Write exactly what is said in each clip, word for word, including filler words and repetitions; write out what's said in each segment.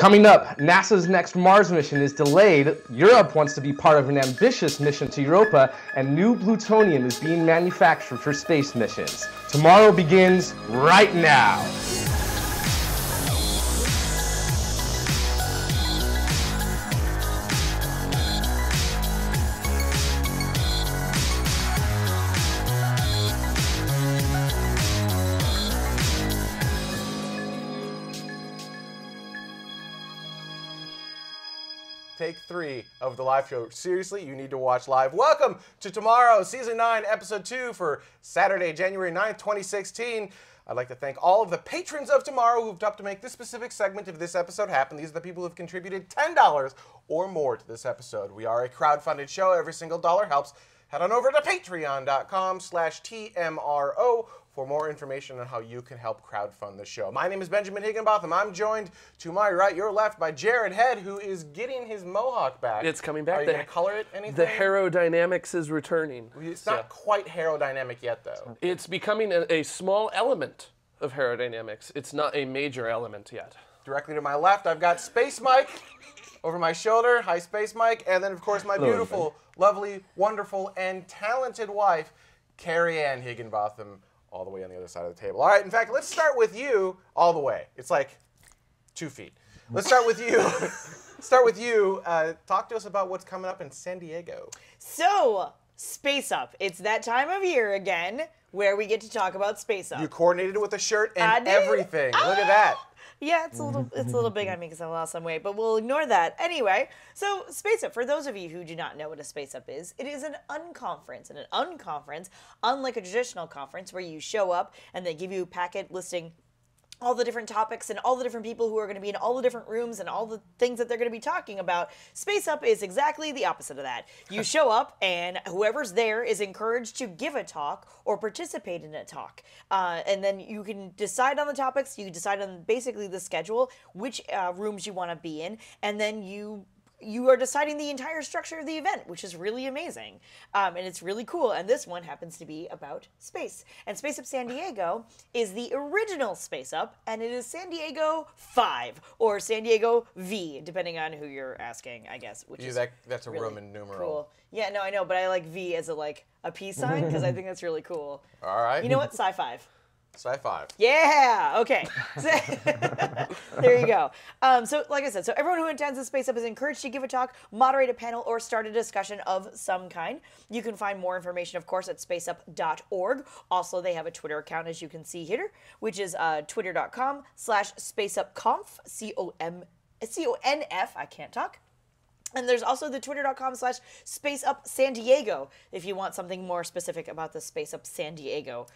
Coming up, NASA's next Mars mission is delayed, Europe wants to be part of an ambitious mission to Europa, and new plutonium is being manufactured for space missions. Tomorrow begins right now! Take three of the live show. Seriously, you need to watch live. Welcome to Tomorrow, Season nine, Episode two for Saturday, January ninth, twenty sixteen. I'd like to thank all of the patrons of Tomorrow who've helped to make this specific segment of this episode happen. These are the people who've contributed ten dollars or more to this episode. We are a crowdfunded show. Every single dollar helps. Head on over to patreon dot com slash T M R O for more information on how you can help crowdfund the show. My name is Benjamin Higginbotham. I'm joined to my right, your left, by Jared Head, who is getting his mohawk back. It's coming back. Are you going to color it anything? The aerodynamics is returning. It's so. Not quite aerodynamic yet, though. It's becoming a, a small element of aerodynamics. It's not a major element yet. Directly to my left, I've got Space Mike over my shoulder. Hi, Space Mike. And then, of course, my Hello, beautiful, everybody. lovely, wonderful, and talented wife, Carrie Ann Higginbotham, all the way on the other side of the table. All right, in fact, let's start with you all the way. It's like two feet. Let's start with you. start with you. Uh, talk to us about what's coming up in San Diego. So, Space Up. It's that time of year again where we get to talk about Space Up. You coordinated it with a shirt and everything. Ah! Look at that. Yeah, it's a little it's a little big on me because I lost some weight, but we'll ignore that. Anyway, so SpaceUp, for those of you who do not know what a SpaceUp is, it is an unconference. And an unconference, unlike a traditional conference where you show up and they give you a packet listing all the different topics and all the different people who are going to be in all the different rooms and all the things that they're going to be talking about, SpaceUp is exactly the opposite of that. You show up and whoever's there is encouraged to give a talk or participate in a talk. Uh, and then you can decide on the topics, you decide on basically the schedule, which uh, rooms you want to be in, and then you... you are deciding the entire structure of the event, which is really amazing. Um, and it's really cool. And this one happens to be about space. And Space Up San Diego is the original Space Up, and it is San Diego five, or San Diego V, depending on who you're asking, I guess. Which Dude, is that, that's a really Roman numeral. Cool. Yeah, no, I know, but I like V as a, like, a peace sign, because I think that's really cool. All right. You know what? Sci-five. Sci-fi. Yeah. Okay. So, there you go. Um, so, like I said, so everyone who attends the Space Up is encouraged to give a talk, moderate a panel, or start a discussion of some kind. You can find more information, of course, at spaceup dot org. Also, they have a Twitter account, as you can see here, which is uh, twitter dot com slash spaceupconf. C O M C O N F. I can't talk. And there's also the twitter dot com slash spaceupsandiego if you want something more specific about the Space Up San Diego.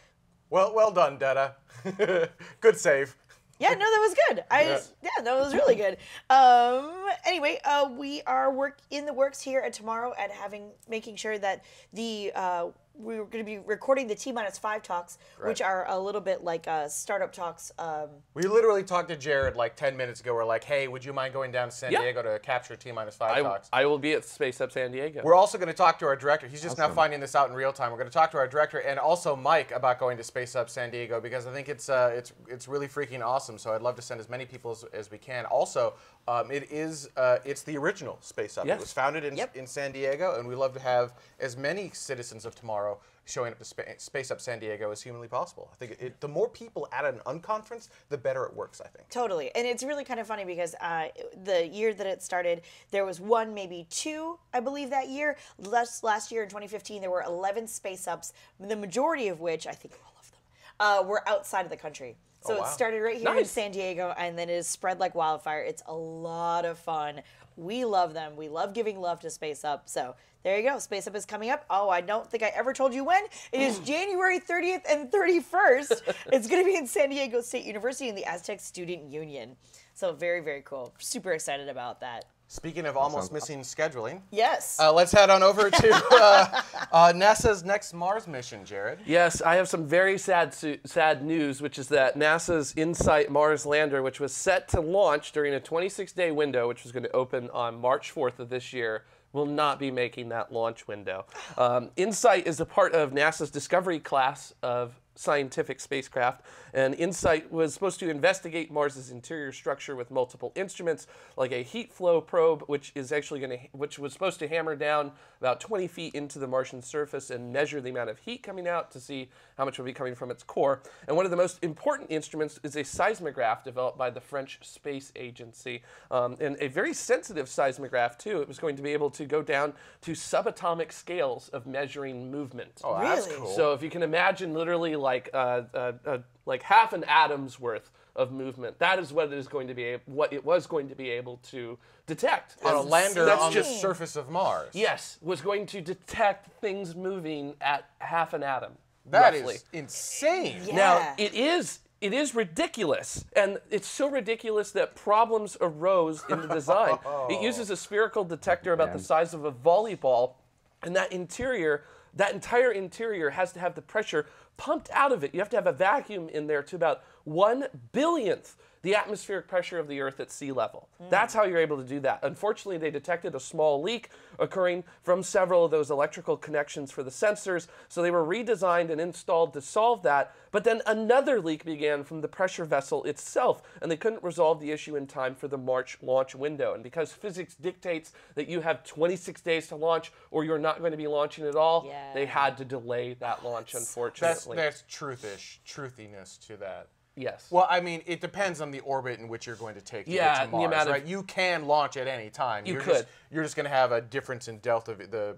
Well, well done, Dada. Good save. Yeah, no, that was good. I yeah, yeah that was really good. Um, anyway, uh, we are work in the works here at Tomorrow at having making sure that the uh, we we're going to be recording the T minus five talks, right, which are a little bit like uh, startup talks. Um, we literally talked to Jared like ten minutes ago. We're like, hey, would you mind going down to San yeah. Diego to capture T minus five talks? I will be at Space Up San Diego. We're also going to talk to our director. He's just awesome. now finding this out in real time. We're going to talk to our director and also Mike about going to Space Up San Diego because I think it's uh, it's it's really freaking awesome. So I'd love to send as many people as, as we can. Also, um, it is uh, it's the original Space Up. Yes. It was founded in yep. in San Diego, and we love to have as many citizens of Tomorrow showing up to spa Space Up San Diego as humanly possible. I think it, it, the more people at an unconference, the better it works, I think. Totally. And it's really kind of funny because uh, the year that it started, there was one, maybe two, I believe, that year. Last, last year in twenty fifteen, there were eleven Space Ups, the majority of which, I think all of them, uh, were outside of the country. So oh, wow. it started right here nice. in San Diego, and then it is spread like wildfire. It's a lot of fun. We love them. We love giving love to Space Up. So there you go. Space Up is coming up. Oh, I don't think I ever told you when. It is January thirtieth and thirty-first. It's going to be in San Diego State University in the Aztec Student Union. So very, very cool. Super excited about that. Speaking of almost missing scheduling, yes, uh, let's head on over to uh, uh, NASA's next Mars mission, Jared. Yes, I have some very sad, sad news, which is that NASA's InSight Mars lander, which was set to launch during a twenty-six day window, which was going to open on March fourth of this year, will not be making that launch window. Um, InSight is a part of NASA's Discovery class of scientific spacecraft, and InSight was supposed to investigate Mars's interior structure with multiple instruments, like a heat flow probe, which is actually going to, which was supposed to hammer down about twenty feet into the Martian surface and measure the amount of heat coming out to see how much would be coming from its core. And one of the most important instruments is a seismograph developed by the French Space Agency, um, and a very sensitive seismograph too. It was going to be able to go down to subatomic scales of measuring movement. Oh, really? That's cool. So if you can imagine, literally, like uh, uh, uh, like half an atom's worth of movement. That is what it is going to be. What it was going to be able to detect on a lander on the surface of Mars. Yes, was going to detect things moving at half an atom. That is insane. Yeah. Now it is. It is ridiculous, and it's so ridiculous that problems arose in the design. It uses a spherical detector about the size of a volleyball, and that interior, that entire interior has to have the pressure pumped out of it. You have to have a vacuum in there to about one billionth the atmospheric pressure of the Earth at sea level. Mm. That's how you're able to do that. Unfortunately, they detected a small leak occurring from several of those electrical connections for the sensors, so they were redesigned and installed to solve that, but then another leak began from the pressure vessel itself, and they couldn't resolve the issue in time for the March launch window. And because physics dictates that you have twenty-six days to launch or you're not going to be launching at all, yeah. they had to delay that launch, unfortunately. That's, that's truthish, truthiness to that. Yes. Well, I mean, it depends on the orbit in which you're going to take to yeah, get to Mars, the amount of, right? You can launch at any time. You you're could. Just, you're just going to have a difference in delta, the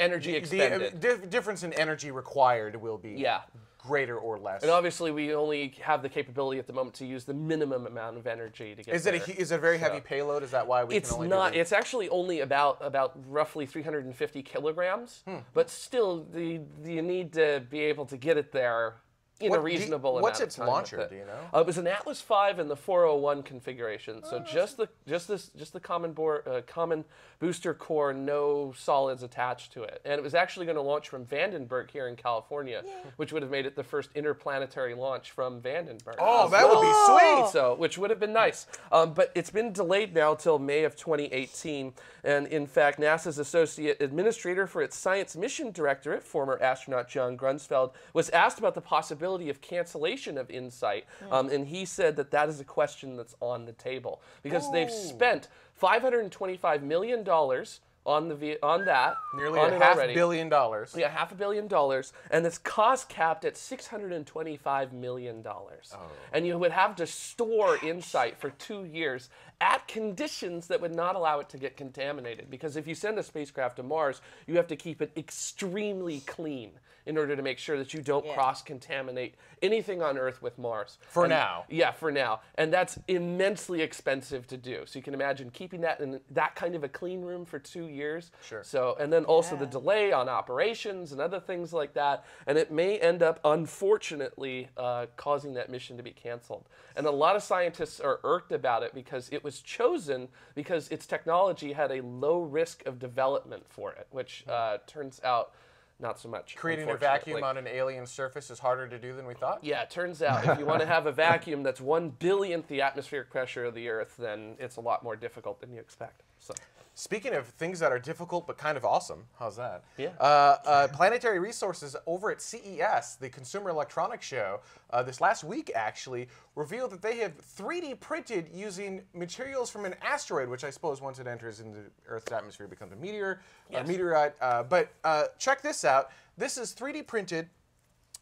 energy expended. The uh, di difference in energy required will be yeah. greater or less. And obviously, we only have the capability at the moment to use the minimum amount of energy to get. Is there. it a, is it a very so. heavy payload? Is that why we it's can only? It's not. Do it's actually only about about roughly three hundred fifty kilograms. Hmm. But still, the you need to be able to get it there. In what, a reasonable you, amount what's its of time launcher? It. Do you know? Uh, it was an Atlas V in the four oh one configuration, so oh, just the just this just the common board, uh, common booster core, no solids attached to it, and it was actually going to launch from Vandenberg here in California, yeah. which would have made it the first interplanetary launch from Vandenberg. Oh, that well. would be sweet! So, which would have been nice, um, but it's been delayed now till May of twenty eighteen, and in fact, NASA's associate administrator for its science mission directorate, former astronaut John Grunsfeld, was asked about the possibility of cancellation of InSight, um, and he said that that is a question that's on the table because oh. they've spent five hundred twenty-five million dollars on the on that nearly on a half already. billion dollars. Yeah, half a billion dollars, and it's cost capped at six hundred twenty-five million dollars. Oh. And you would have to store InSight for two years at conditions that would not allow it to get contaminated, because if you send a spacecraft to Mars, you have to keep it extremely clean in order to make sure that you don't yeah. cross-contaminate anything on Earth with Mars. For and, now. Yeah, for now. And that's immensely expensive to do. So you can imagine keeping that in that kind of a clean room for two years. Sure. So, and then also yeah. the delay on operations and other things like that. And it may end up, unfortunately, uh, causing that mission to be canceled. And a lot of scientists are irked about it because it was chosen because its technology had a low risk of development for it, which uh, turns out not so much. Creating a vacuum on an alien surface is harder to do than we thought? Yeah, it turns out if you want to have a vacuum that's one billionth the atmospheric pressure of the Earth, then it's a lot more difficult than you expect. So. Speaking of things that are difficult but kind of awesome, how's that? Yeah. Uh, uh, Planetary Resources over at C E S, the Consumer Electronics Show, uh, this last week actually, revealed that they have three D printed using materials from an asteroid, which I suppose once it enters into Earth's atmosphere becomes a meteor, yes. a meteorite. Uh, but uh, check this out. This is three D printed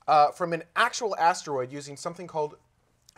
uh, from an actual asteroid using something called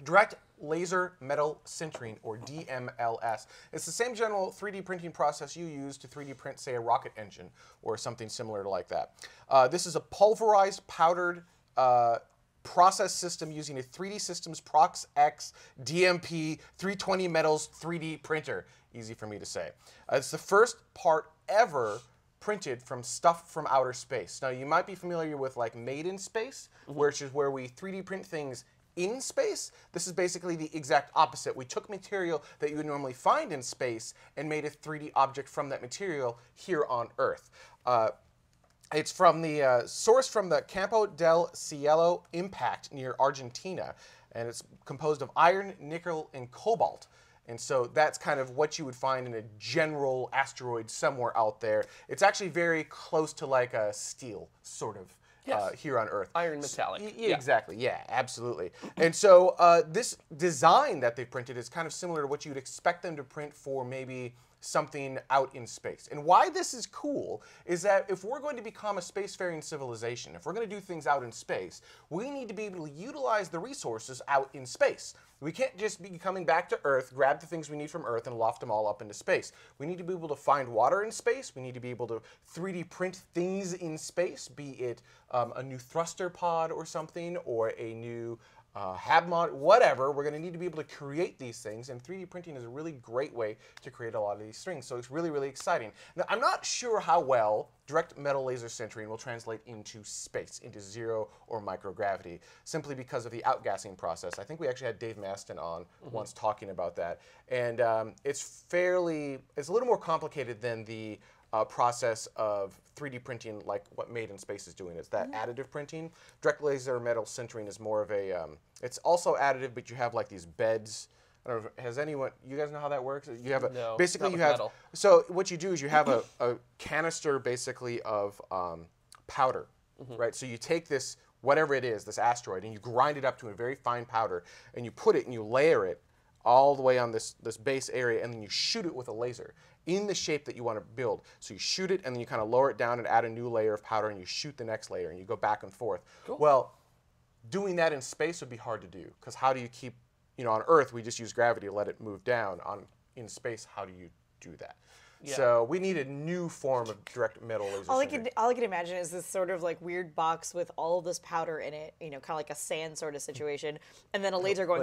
direct laser metal sintering, or D M L S. It's the same general three D printing process you use to three D print, say, a rocket engine or something similar like that. Uh, this is a pulverized powdered uh, process system using a three D Systems Prox X D M P three twenty metals three D printer. Easy for me to say. Uh, it's the first part ever printed from stuff from outer space. Now, you might be familiar with, like, Made in Space, mm-hmm. which is where we three D print things in space. This is basically the exact opposite. We took material that you would normally find in space and made a three D object from that material here on Earth. Uh, it's from the uh, source from the Campo del Cielo impact near Argentina, and it's composed of iron, nickel, and cobalt. And so that's kind of what you would find in a general asteroid somewhere out there. It's actually very close to like a steel, sort of. yes. uh, here on Earth. Iron metallic. So, yeah. Exactly, yeah, absolutely. And so uh, this design that they've printed is kind of similar to what you'd expect them to print for maybe something out in space. And why this is cool is that if we're going to become a spacefaring civilization, if we're going to do things out in space, we need to be able to utilize the resources out in space. We can't just be coming back to Earth, grab the things we need from Earth, and loft them all up into space. We need to be able to find water in space. We need to be able to three D print things in space, be it um, a new thruster pod or something, or a new Uh, HabMod, whatever. We're going to need to be able to create these things, and three D printing is a really great way to create a lot of these things, so it's really, really exciting. Now, I'm not sure how well direct metal laser sintering will translate into space, into zero or microgravity, simply because of the outgassing process. I think we actually had Dave Maston on mm-hmm. once talking about that, and um, it's fairly, it's a little more complicated than the Uh, process of three D printing, like what Made in Space is doing. It's that mm-hmm. additive printing. Direct laser metal sintering is more of a, um, it's also additive, but you have like these beds. I don't know, has anyone, you guys know how that works? You have a, no, basically you have, metal. So what you do is you have a, a canister basically of um, powder, mm-hmm. right? So you take this, whatever it is, this asteroid, and you grind it up to a very fine powder, and you put it and you layer it all the way on this, this base area, and then you shoot it with a laser in the shape that you want to build. So you shoot it, and then you kind of lower it down and add a new layer of powder, and you shoot the next layer, and you go back and forth. Cool. Well, doing that in space would be hard to do, because how do you keep, you know, on Earth, we just use gravity to let it move down. On in space, how do you do that? Yeah. So we need a new form of direct metal laser. All I, can, all I can imagine is this sort of like weird box with all of this powder in it, you know, kind of like a sand sort of situation, and then a laser going.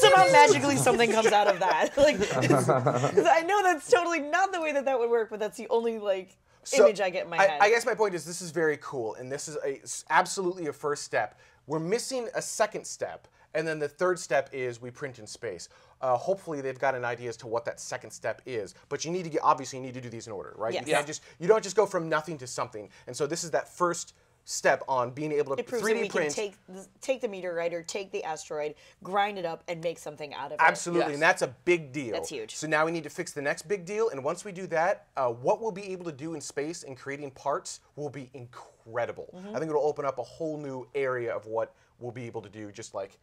Somehow magically something comes out of that. Like, it's, I know that's totally not the way that that would work, but that's the only like so image I get in my I, head. I guess my point is this is very cool, and this is a, absolutely a first step. We're missing a second step, and then the third step is we print in space. Uh, hopefully they've got an idea as to what that second step is, but you need to get, obviously you need to do these in order, right? Yes. You, can't just, you don't just go from nothing to something, and so this is that first step on being able to three D print. It proves that we can take the, take the meteorite or take the asteroid, grind it up, and make something out of it. Absolutely, yes. And that's a big deal. That's huge. So now we need to fix the next big deal, and once we do that, uh, what we'll be able to do in space and creating parts will be incredible. Mm-hmm. I think it'll open up a whole new area of what we'll be able to do, just like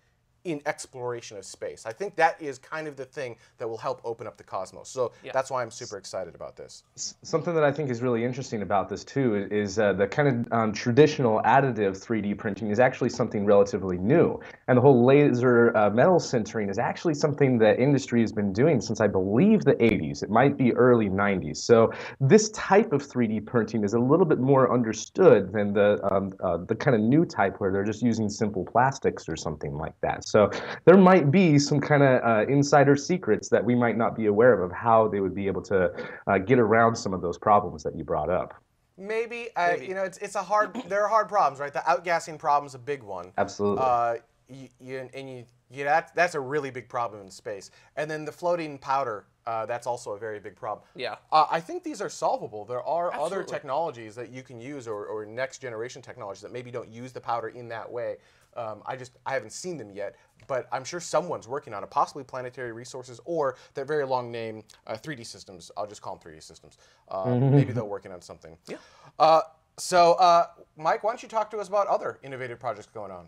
in exploration of space. I think that is kind of the thing that will help open up the cosmos. So yeah. That's why I'm super excited about this. Something that I think is really interesting about this too is uh, the kind of um, traditional additive three D printing is actually something relatively new. And the whole laser uh, metal sintering is actually something that industry has been doing since I believe the eighties. It might be early nineties. So this type of three D printing is a little bit more understood than the, um, uh, the kind of new type where they're just using simple plastics or something like that. So So there might be some kind of uh, insider secrets that we might not be aware of, of how they would be able to uh, get around some of those problems that you brought up. Maybe, uh, Maybe. You know, it's, it's a hard, there are hard problems, right? The outgassing problem's a big one. Absolutely. Uh, you, you, and you, you know, that, that's a really big problem in space. And then the floating powder, uh, that's also a very big problem. Yeah. Uh, I think these are solvable. There are Absolutely. Other technologies that you can use, or, or next generation technologies that maybe don't use the powder in that way. Um, I just, I haven't seen them yet, but I'm sure someone's working on it, possibly Planetary Resources or that very long name, uh, three D Systems. I'll just call them three D Systems. Um, mm-hmm. Maybe they're working on something. Yeah. Uh, so, uh, Mike, why don't you talk to us about other innovative projects going on?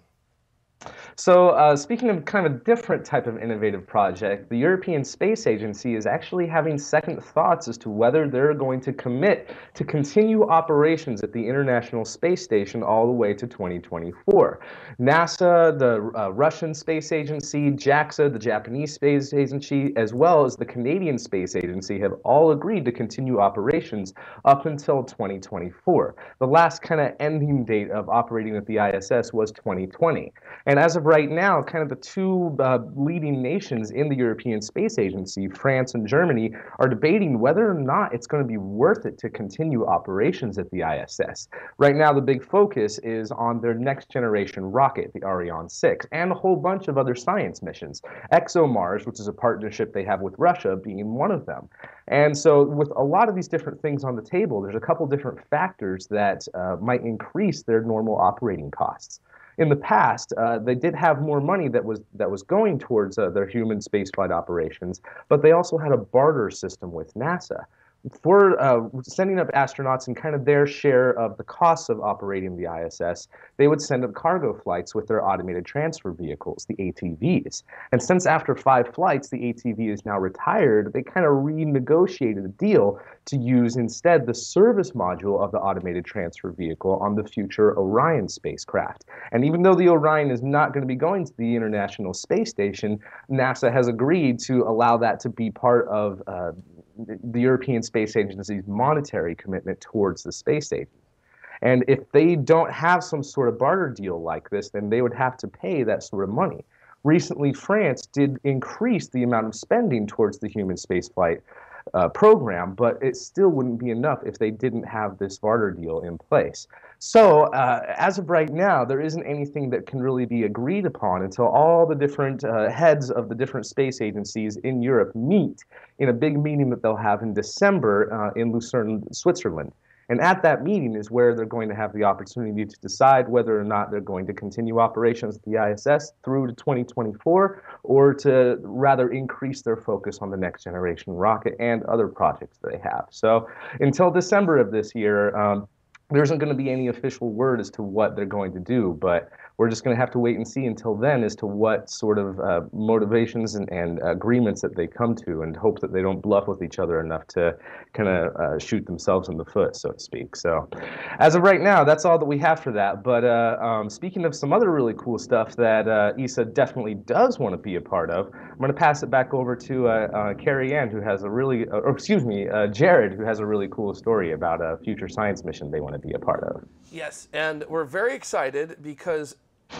So uh, speaking of kind of a different type of innovative project, the European Space Agency is actually having second thoughts as to whether they're going to commit to continue operations at the International Space Station all the way to twenty twenty-four. NASA, the uh, Russian Space Agency, JAXA, the Japanese Space Agency, as well as the Canadian Space Agency have all agreed to continue operations up until twenty twenty-four. The last kind of ending date of operating at the I S S was twenty twenty. And as of right now, kind of the two uh, leading nations in the European Space Agency, France and Germany, are debating whether or not it's going to be worth it to continue operations at the I S S. Right now, the big focus is on their next generation rocket, the Ariane six, and a whole bunch of other science missions. ExoMars, which is a partnership they have with Russia, being one of them. And so with a lot of these different things on the table, there's a couple different factors that uh, might increase their normal operating costs. In the past, uh, they did have more money that was that was going towards uh, their human spaceflight operations, but they also had a barter system with NASA. for uh, sending up astronauts and kind of their share of the costs of operating the I S S, they would send up cargo flights with their automated transfer vehicles, the A T Vs. And since after five flights, the A T V is now retired, they kind of renegotiated the deal to use instead the service module of the automated transfer vehicle on the future Orion spacecraft. And even though the Orion is not going to be going to the International Space Station, NASA has agreed to allow that to be part of uh, the European Space Agency's monetary commitment towards the space station. And if they don't have some sort of barter deal like this, then they would have to pay that sort of money. Recently, France did increase the amount of spending towards the human spaceflight uh, program, but it still wouldn't be enough if they didn't have this barter deal in place. So, uh, as of right now, there isn't anything that can really be agreed upon until all the different uh, heads of the different space agencies in Europe meet in a big meeting that they'll have in December uh, in Lucerne, Switzerland. And at that meeting is where they're going to have the opportunity to decide whether or not they're going to continue operations at the I S S through to twenty twenty-four, or to rather increase their focus on the next generation rocket and other projects that they have. So until December of this year, um, there isn't going to be any official word as to what they're going to do, but we're just going to have to wait and see until then as to what sort of uh, motivations and, and agreements that they come to, and hope that they don't bluff with each other enough to kind of uh, shoot themselves in the foot, so to speak. So as of right now, that's all that we have for that. But uh, um, speaking of some other really cool stuff that uh, E S A definitely does want to be a part of, I'm going to pass it back over to uh, uh, Carrie Ann, who has a really, uh, or excuse me, uh, Jared, who has a really cool story about a future science mission they want to be a part of. Yes, and we're very excited because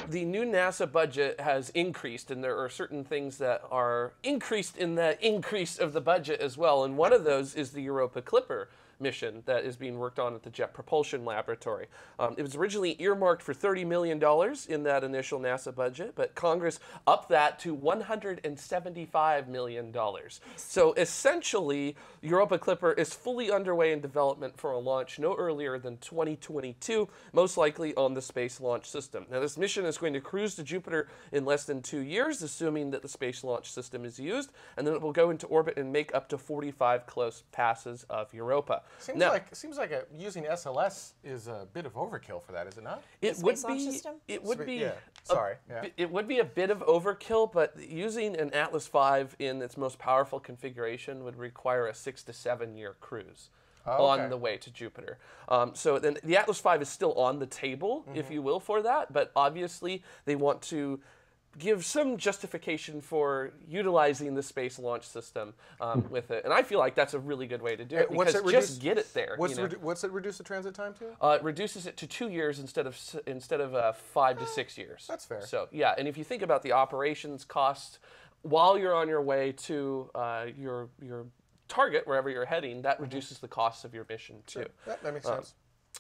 the new NASA budget has increased, and there are certain things that are increased in the increase of the budget as well, and one of those is the Europa Clipper mission that is being worked on at the Jet Propulsion Laboratory. Um, it was originally earmarked for thirty million dollars in that initial NASA budget, but Congress upped that to one hundred seventy-five million dollars. So essentially, Europa Clipper is fully underway in development for a launch no earlier than twenty twenty-two, most likely on the Space Launch System. Now, this mission is going to cruise to Jupiter in less than two years, assuming that the Space Launch System is used, and then it will go into orbit and make up to forty-five close passes of Europa. Seems now, like seems like a, using S L S is a bit of overkill for that, is it not? It would be. It would Spe be. Yeah. A, Sorry. Yeah. It would be a bit of overkill, but using an Atlas five in its most powerful configuration would require a six to seven year cruise. Oh, okay. On the way to Jupiter. Um, so then the Atlas five is still on the table, mm-hmm. if you will, for that. But obviously they want to give some justification for utilizing the Space Launch System um, with it, and I feel like that's a really good way to do it, because what's it reduce, just get it there. What's, you know? What's it reduce the transit time to? Uh, it reduces it to two years instead of instead of uh, five eh, to six years. That's fair. So yeah, and if you think about the operations costs while you're on your way to uh, your your target, wherever you're heading, that reduces the costs of your mission too. Sure. That, that makes um, sense.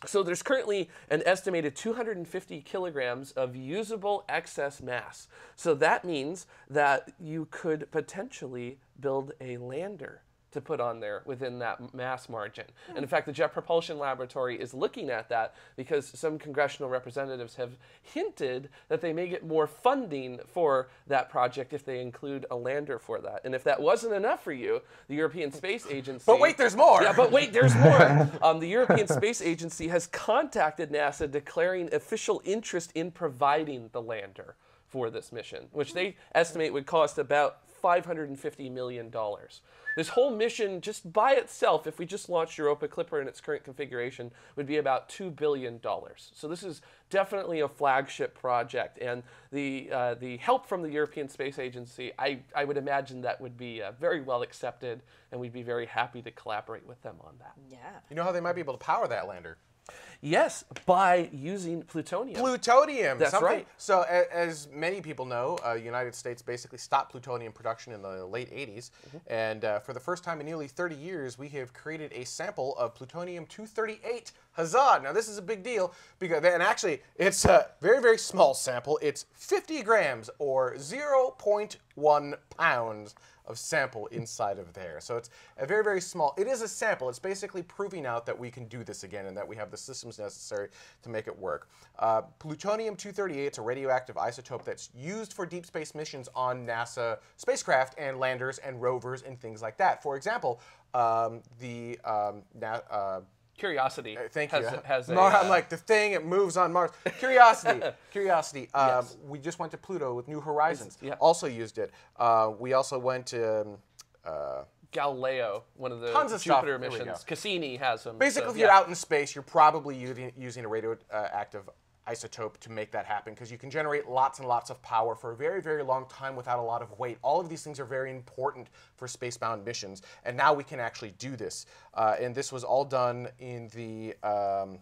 So there's currently an estimated two hundred fifty kilograms of usable excess mass. So that means that you could potentially build a lander to put on there within that mass margin. And in fact, the Jet Propulsion Laboratory is looking at that because some congressional representatives have hinted that they may get more funding for that project if they include a lander for that. And if that wasn't enough for you, the European Space Agency... But wait, there's more! Yeah, but wait, there's more! um, the European Space Agency has contacted NASA declaring official interest in providing the lander for this mission, which they estimate would cost about five hundred fifty million dollars. This whole mission, just by itself, if we just launched Europa Clipper in its current configuration, would be about two billion dollars. So this is definitely a flagship project, and the, uh, the help from the European Space Agency, I, I would imagine that would be uh, very well accepted, and we'd be very happy to collaborate with them on that. Yeah. You know how they might be able to power that lander? Yes, by using plutonium. Plutonium. That's something. Right. So, a, as many people know, the uh, United States basically stopped plutonium production in the late eighties, mm-hmm. and uh, for the first time in nearly thirty years, we have created a sample of plutonium two thirty-eight. Huzzah! Now, this is a big deal, because, and actually, it's a very, very small sample. It's fifty grams, or zero point one pounds. Of sample inside of there. So it's a very, very small, it is a sample. It's basically proving out that we can do this again and that we have the system systems necessary to make it work. Uh, plutonium two thirty-eight is a radioactive isotope that's used for deep space missions on NASA spacecraft and landers and rovers and things like that. For example, um, the um, uh, Curiosity. Uh, thank has you. A, has a, Mar uh, I'm like the thing. It moves on Mars. Curiosity. Curiosity. Um, yes. We just went to Pluto with New Horizons. Yeah. Also used it. Uh, we also went to. Um, uh, Galileo, one of the Tons of Jupiter stuff. missions. Cassini has them. Basically, so, if you're yeah. out in space, you're probably using, using a radioactive uh, isotope to make that happen, because you can generate lots and lots of power for a very, very long time without a lot of weight. All of these things are very important for spacebound missions, and now we can actually do this. Uh, and this was all done in the... Um,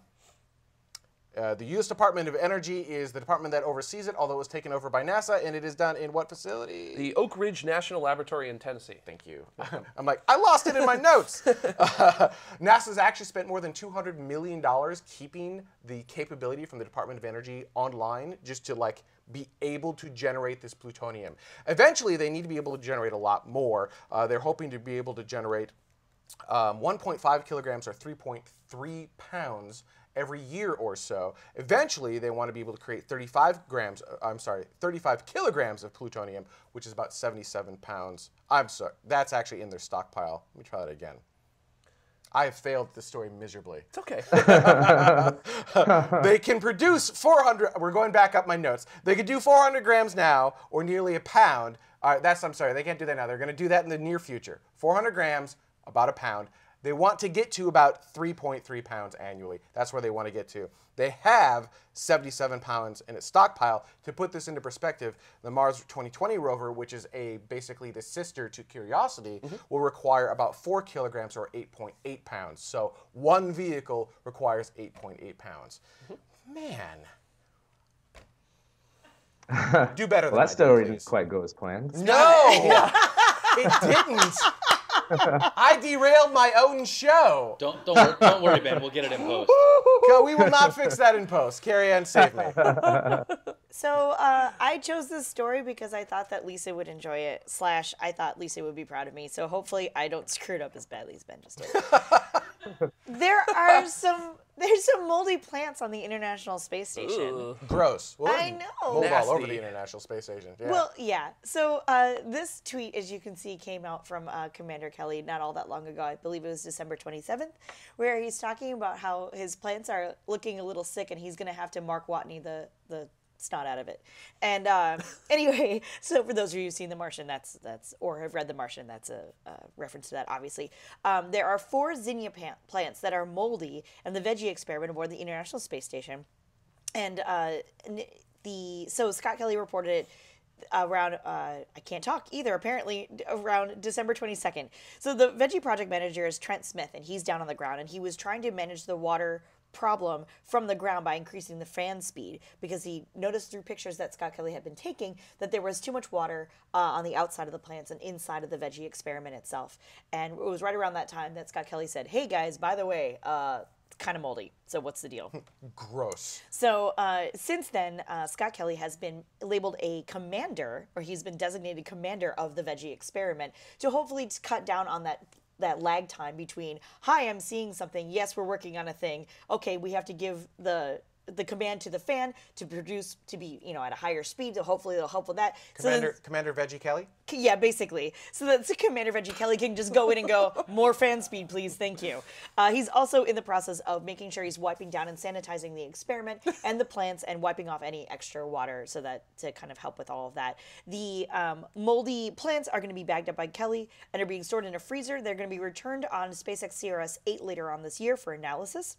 Uh, the U S Department of Energy is the department that oversees it, although it was taken over by NASA, and it is done in what facility? The Oak Ridge National Laboratory in Tennessee. Thank you. I'm like, I lost it in my notes! Uh, NASA's actually spent more than two hundred million dollars keeping the capability from the Department of Energy online, just to, like, be able to generate this plutonium. Eventually, they need to be able to generate a lot more. Uh, they're hoping to be able to generate um, one point five kilograms or three point three pounds every year or so. Eventually, they want to be able to create thirty-five grams, I'm sorry, thirty-five kilograms of plutonium, which is about seventy-seven pounds. I'm sorry, that's actually in their stockpile. Let me try that again. I have failed this story miserably. It's okay. They can produce four hundred, we're going back up my notes. They could do four hundred grams now, or nearly a pound. Uh, that's, I'm sorry, they can't do that now. They're gonna do that in the near future. four hundred grams, about a pound. They want to get to about three point three pounds annually. That's where they want to get to. They have seventy-seven pounds in its stockpile. To put this into perspective, the Mars twenty twenty rover, which is a basically the sister to Curiosity, mm-hmm. will require about four kilograms or eight point eight pounds. So one vehicle requires eight point eight pounds. Mm-hmm. Man. Do better than well, that. That story didn't quite go as planned. No! It didn't. I derailed my own show. Don't don't worry, don't worry, Ben. We'll get it in post. No, we will not fix that in post. Carrie Ann, save me. So uh, I chose this story because I thought that Lisa would enjoy it. Slash, I thought Lisa would be proud of me. So hopefully, I don't screw it up as badly as Ben just did. There are some there's some moldy plants on the International Space Station. Ooh. Gross. Well, I know. Mold all over the International Space Station. Yeah. Well, yeah. So uh, this tweet, as you can see, came out from uh, Commander Kelly not all that long ago. I believe it was December twenty-seventh, where he's talking about how his plants are looking a little sick, and he's going to have to Mark Watney the the snot out of it. And uh, anyway, so for those of you who've seen The Martian, that's that's or have read The Martian, that's a, a reference to that, obviously. Um, there are four zinnia plants that are moldy in the veggie experiment aboard the International Space Station, and uh, the so Scott Kelly reported it. Around, uh, I can't talk either, apparently, around December twenty-second. So the Veggie Project manager is Trent Smith, and he's down on the ground, and he was trying to manage the water problem from the ground by increasing the fan speed, because he noticed through pictures that Scott Kelly had been taking that there was too much water uh, on the outside of the plants and inside of the veggie experiment itself. And it was right around that time that Scott Kelly said, "Hey guys, by the way, uh, kind of moldy, so what's the deal?" Gross. So uh, since then, uh, Scott Kelly has been labeled a commander, or he's been designated commander of the veggie experiment, to hopefully cut down on that that lag time between, "Hi, I'm seeing something. Yes, we're working on a thing. Okay, we have to give the the command to the fan to produce, to be, you know, at a higher speed." So hopefully they'll help with that. Commander, so then, Commander Veggie Kelly? Yeah, basically. So that Commander Veggie Kelly can just go in and go, "More fan speed, please, thank you." Uh, he's also in the process of making sure he's wiping down and sanitizing the experiment and the plants, and wiping off any extra water, so that to kind of help with all of that. The um, moldy plants are going to be bagged up by Kelly and are being stored in a freezer. They're going to be returned on SpaceX C R S eight later on this year for analysis.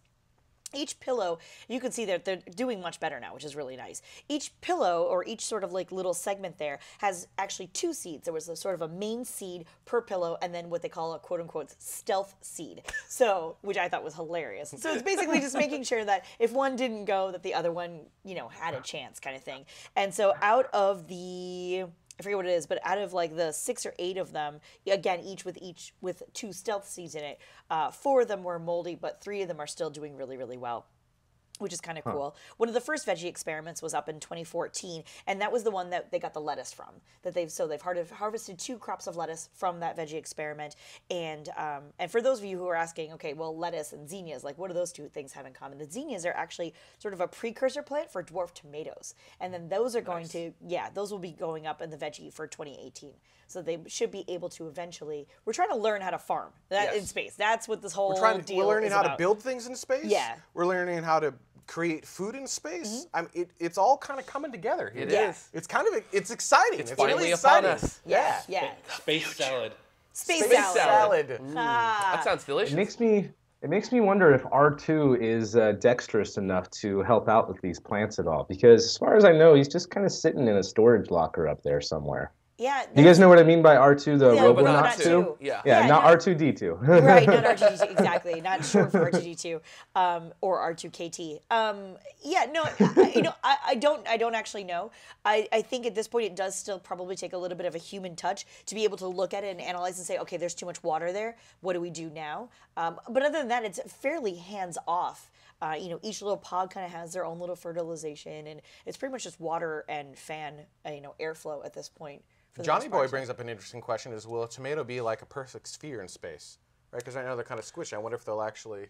Each pillow, you can see that they're doing much better now, which is really nice. Each pillow, or each sort of like little segment there, has actually two seeds. There was a sort of a main seed per pillow, and then what they call a quote-unquote stealth seed, so, which I thought was hilarious. So it's basically just making sure that if one didn't go, that the other one, you know, had a chance, kind of thing. And so out of the... I forget what it is, but out of like the six or eight of them, again, each with each with two stealth seeds in it, uh, four of them were moldy, but three of them are still doing really, really well. which is kind of huh. cool. One of the first veggie experiments was up in twenty fourteen, and that was the one that they got the lettuce from. That they've so they've har harvested two crops of lettuce from that veggie experiment. And um, and for those of you who are asking, okay, well, lettuce and zinnias, like what do those two things have in common? The zinnias are actually sort of a precursor plant for dwarf tomatoes, and then those are nice. going to yeah, those will be going up in the veggie for twenty eighteen. So they should be able to eventually. We're trying to learn how to farm that yes. in space. That's what this whole we're trying to, deal is We're learning is how about. to build things in space. Yeah, we're learning how to. create food in space. Mm -hmm. I mean, it, it's all kind of coming together. It yeah. is. It's kind of it's exciting. It's, it's finally really upon exciting. us. Yeah, yeah. yeah. Space salad. Space, space salad. salad. Mm. Ah. That sounds delicious. It makes me. It makes me wonder if R two is uh, dexterous enough to help out with these plants at all. Because as far as I know, he's just kind of sitting in a storage locker up there somewhere. Yeah. Do you guys know what I mean by R two, the yeah, Robonaut two? Yeah. yeah, yeah, not R two D two. Right, not R two D two, exactly. Not short for R two D two um, or R two K T. Um, yeah, no, I, you know, I, I don't, I don't actually know. I, I think at this point it does still probably take a little bit of a human touch to be able to look at it and analyze and say, okay, there's too much water there. What do we do now? Um, but other than that, it's fairly hands off. Uh, you know, each little pod kind of has their own little fertilization, and it's pretty much just water and fan, uh, you know, airflow at this point. Johnny Boy brings up an interesting question: is will a tomato be like a perfect sphere in space? Right? Because I know they're kind of squishy. I wonder if they'll actually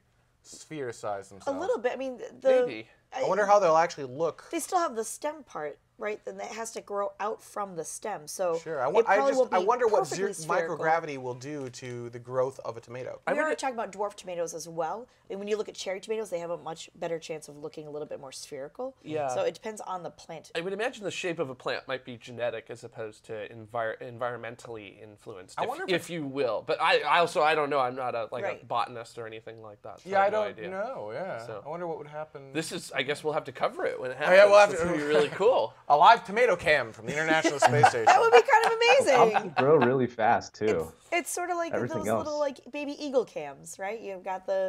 sphericize themselves. A little bit. I mean, the, maybe. I, I wonder how they'll actually look. They still have the stem part, right? And it has to grow out from the stem. So sure. I, it I, just, will be I wonder what zero microgravity will do to the growth of a tomato. We are talking about dwarf tomatoes as well. And when you look at cherry tomatoes, they have a much better chance of looking a little bit more spherical. Yeah. So it depends on the plant. I would imagine the shape of a plant might be genetic as opposed to envir environmentally influenced, I if, wonder if, if you will. But I, I also I don't know. I'm not a like right. a botanist or anything like that. So yeah, I, I don't no know. Yeah. So I wonder what would happen. This is. I guess we'll have to cover it when it happens. Oh, yeah, we'll have to. This would be really cool. A live tomato cam from the International Space Station. That would be kind of amazing. It grow really fast too. It's, it's sort of like Everything those else. little like baby eagle cams, right? You've got the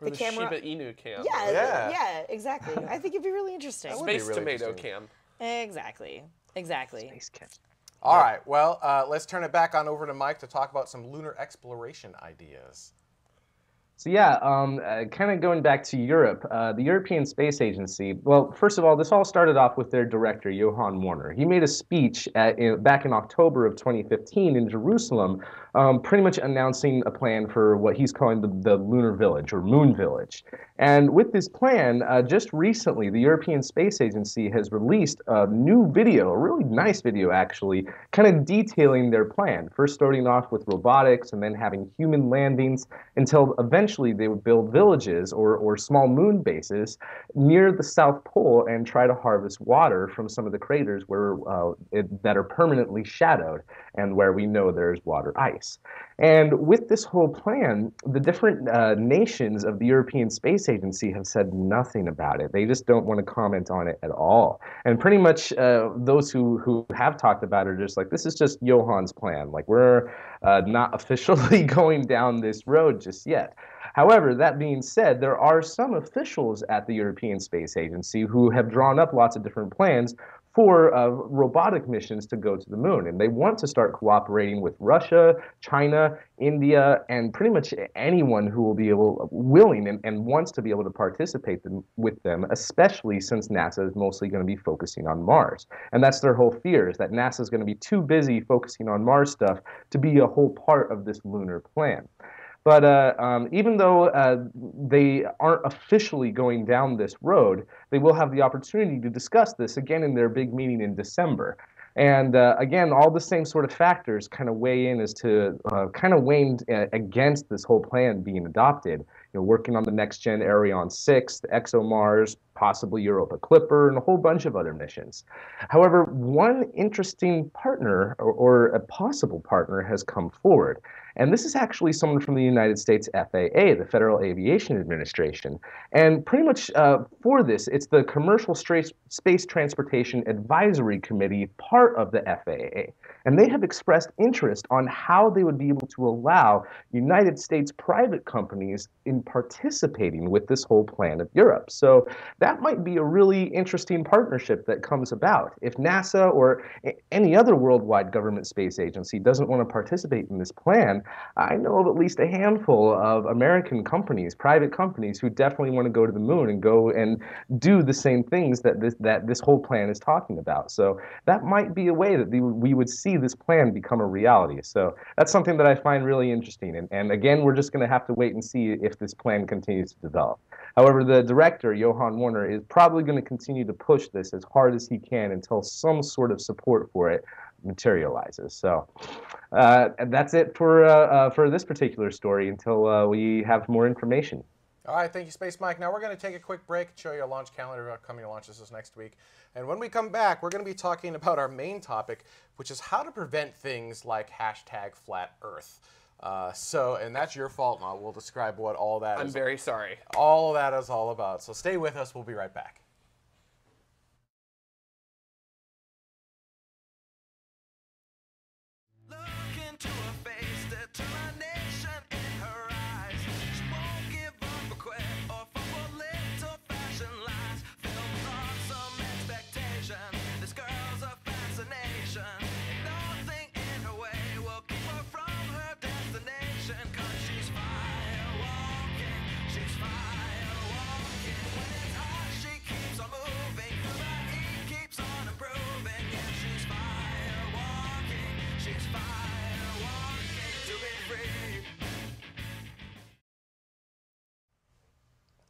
the, the camera. Shiba Inu cam. Yeah, yeah, yeah, exactly. I think it'd be really interesting. That Space really tomato cam. Exactly, exactly. Space cam. All yeah. right. Well, uh, let's turn it back on over to Mike to talk about some lunar exploration ideas. So yeah, um, uh, kind of going back to Europe, uh, the European Space Agency, well, first of all, this all started off with their director, Johann Warner. He made a speech at, in, back in October of twenty fifteen in Jerusalem, um, pretty much announcing a plan for what he's calling the, the Lunar Village or Moon Village. And with this plan, uh, just recently, the European Space Agency has released a new video, a really nice video actually, kind of detailing their plan, first starting off with robotics and then having human landings until eventually Eventually, they would build villages or, or small moon bases near the South Pole and try to harvest water from some of the craters where uh, it, that are permanently shadowed and where we know there's water ice. And with this whole plan, the different uh, nations of the European Space Agency have said nothing about it. They just don't want to comment on it at all. And pretty much uh, those who, who have talked about it are just like, this is just Johann's plan. Like, we're uh, not officially going down this road just yet. However, that being said, there are some officials at the European Space Agency who have drawn up lots of different plans for uh, robotic missions to go to the moon. And they want to start cooperating with Russia, China, India, and pretty much anyone who will be able, willing and, and wants to be able to participate them, with them, especially since NASA is mostly going to be focusing on Mars. And that's their whole fear, is that NASA is going to be too busy focusing on Mars stuff to be a whole part of this lunar plan. But uh, um, even though uh, they aren't officially going down this road, they will have the opportunity to discuss this again in their big meeting in December. And uh, again, all the same sort of factors kind of weigh in as to uh, kind of weighing uh, against this whole plan being adopted. You know, working on the next-gen Ariane six, the ExoMars, possibly Europa Clipper, and a whole bunch of other missions. However, one interesting partner, or, or a possible partner, has come forward. And this is actually someone from the United States F A A, the Federal Aviation Administration. And pretty much uh, for this, it's the Commercial Space Transportation Advisory Committee, part of the F A A. And they have expressed interest on how they would be able to allow United States private companies in participating with this whole plan of Europe. So that might be a really interesting partnership that comes about. If NASA or any other worldwide government space agency doesn't want to participate in this plan, I know of at least a handful of American companies, private companies, who definitely want to go to the moon and go and do the same things that this, that this whole plan is talking about. So that might be a way that the, we would see this plan become a reality. So that's something that I find really interesting. And, and again, we're just going to have to wait and see if this plan continues to develop. However, the director, Johann Warner, is probably going to continue to push this as hard as he can until some sort of support for it materializes. So uh, that's it for, uh, uh, for this particular story until uh, we have more information. All right, thank you, Space Mike. Now we're going to take a quick break and show you a launch calendar of upcoming launches this next week. And when we come back, we're going to be talking about our main topic, which is how to prevent things like hashtag Flat Earth. Uh, so, and that's your fault, Ma. We'll describe what all that I'm is. I'm very sorry. All that is all about. So stay with us. We'll be right back.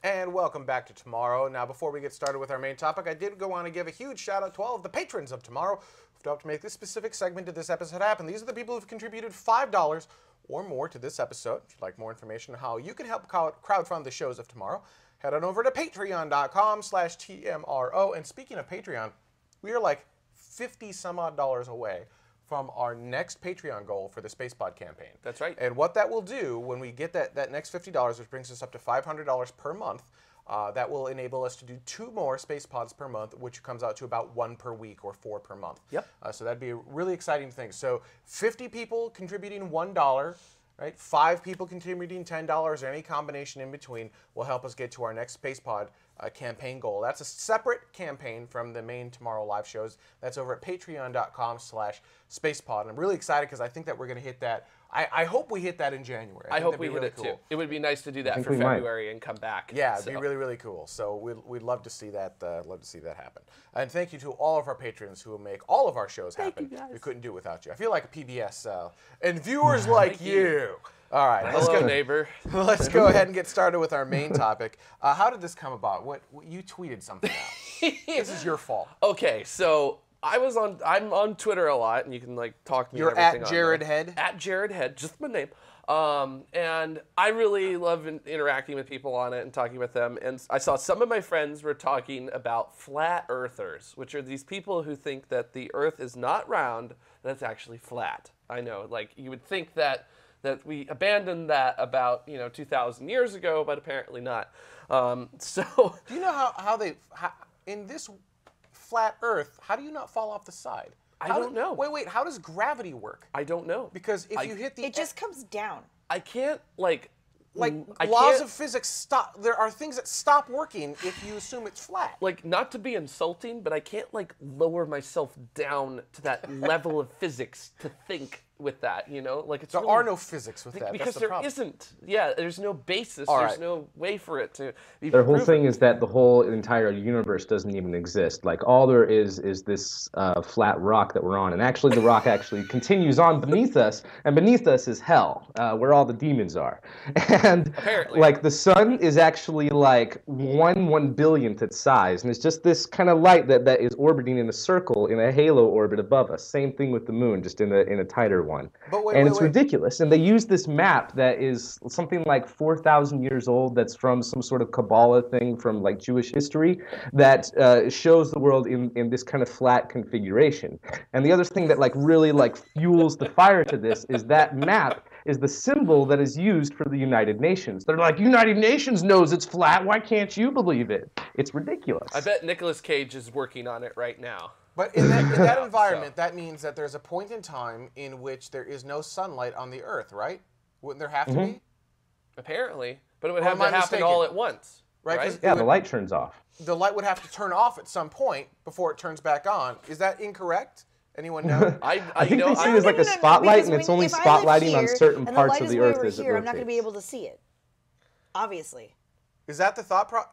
And welcome back to Tomorrow. Now, before we get started with our main topic, I did go on to give a huge shout out to all of the patrons of Tomorrow who've helped make this specific segment of this episode happen. These are the people who've contributed five dollars or more to this episode. If you'd like more information on how you can help crowdfund the shows of Tomorrow, head on over to patreon dot com slash T M R O. And speaking of Patreon, we are like fifty some odd dollars away from our next Patreon goal for the SpacePod campaign. That's right. And what that will do when we get that, that next fifty dollars, which brings us up to five hundred dollars per month, uh, that will enable us to do two more SpacePods per month, which comes out to about one per week or four per month. Yep. Uh, so that'd be a really exciting thing. So fifty people contributing one dollar, right? Five people contributing ten dollars, or any combination in between will help us get to our next SpacePod Uh, campaign goal. That's a separate campaign from the main Tomorrow live shows. That's over at patreon dot com slash spacepod. And I'm really excited because I think that we're going to hit that. I, I hope we hit that in January. I, I hope we really hit it cool. too. It would be nice to do that for February might. and come back. Yeah, it'd so. be really, really cool. So we'd, we'd love to see that. Uh, love to see that happen. And thank you to all of our patrons who make all of our shows thank happen. You guys. We couldn't do it without you. I feel like a P B S uh, and viewers like you. you. All right, hello, let's go, neighbor. Let's go ahead and get started with our main topic. Uh, how did this come about? What, what you tweeted something out. This is your fault. Okay, so I was on. I'm on Twitter a lot, and you can like talk to me. You're and everything at Jared on Head. At Jared Head, just my name. Um, and I really love in, interacting with people on it and talking with them. And I saw some of my friends were talking about flat earthers, which are these people who think that the Earth is not round and it's actually flat. I know, like you would think that. That we abandoned that about, you know, two thousand years ago, but apparently not. Um, so, do you know how, how they, how, in this flat Earth, how do you not fall off the side? How I don't do, know. Wait, wait, how does gravity work? I don't know. Because if I, you hit the... It just comes down. I can't, like... Like, I laws can't, of physics stop, there are things that stop working if you assume it's flat. Like, not to be insulting, but I can't, like, lower myself down to that level of physics to think with that, you know? Like, it's There really, are no physics with that, Because That's the there problem. isn't. Yeah, there's no basis, All there's right. no way for it to be Their proven. whole thing is that the whole entire universe doesn't even exist. Like, all there is is this uh, flat rock that we're on, and actually the rock actually continues on beneath us, and beneath us is hell, uh, where all the demons are. And, Apparently. like, the sun is actually, like, one one-billionth its size, and it's just this kind of light that, that is orbiting in a circle, in a halo orbit above us. Same thing with the moon, just in a, in a tighter one. But wait, and wait, it's wait. ridiculous. And they use this map that is something like four thousand years old that's from some sort of Kabbalah thing from like Jewish history that uh, shows the world in, in this kind of flat configuration. And the other thing that like really like fuels the fire to this is that map is the symbol that is used for the United Nations. They're like, United Nations knows it's flat. Why can't you believe it? It's ridiculous. I bet Nicolas Cage is working on it right now. But in that, in that environment, so. that means that there's a point in time in which there is no sunlight on the Earth, right? Wouldn't there have mm-hmm. to be? Apparently. But it would have to happen mistaken? all at once, right? right? Yeah, would, the light turns off. The light would have to turn off at some point before it turns back on. Is that incorrect? Anyone know? I, I, I think know, they see it as like a spotlight, and it's only spotlighting on certain parts of the Earth as it rotates. I'm not going to be able to see it, obviously. Is that the thought process?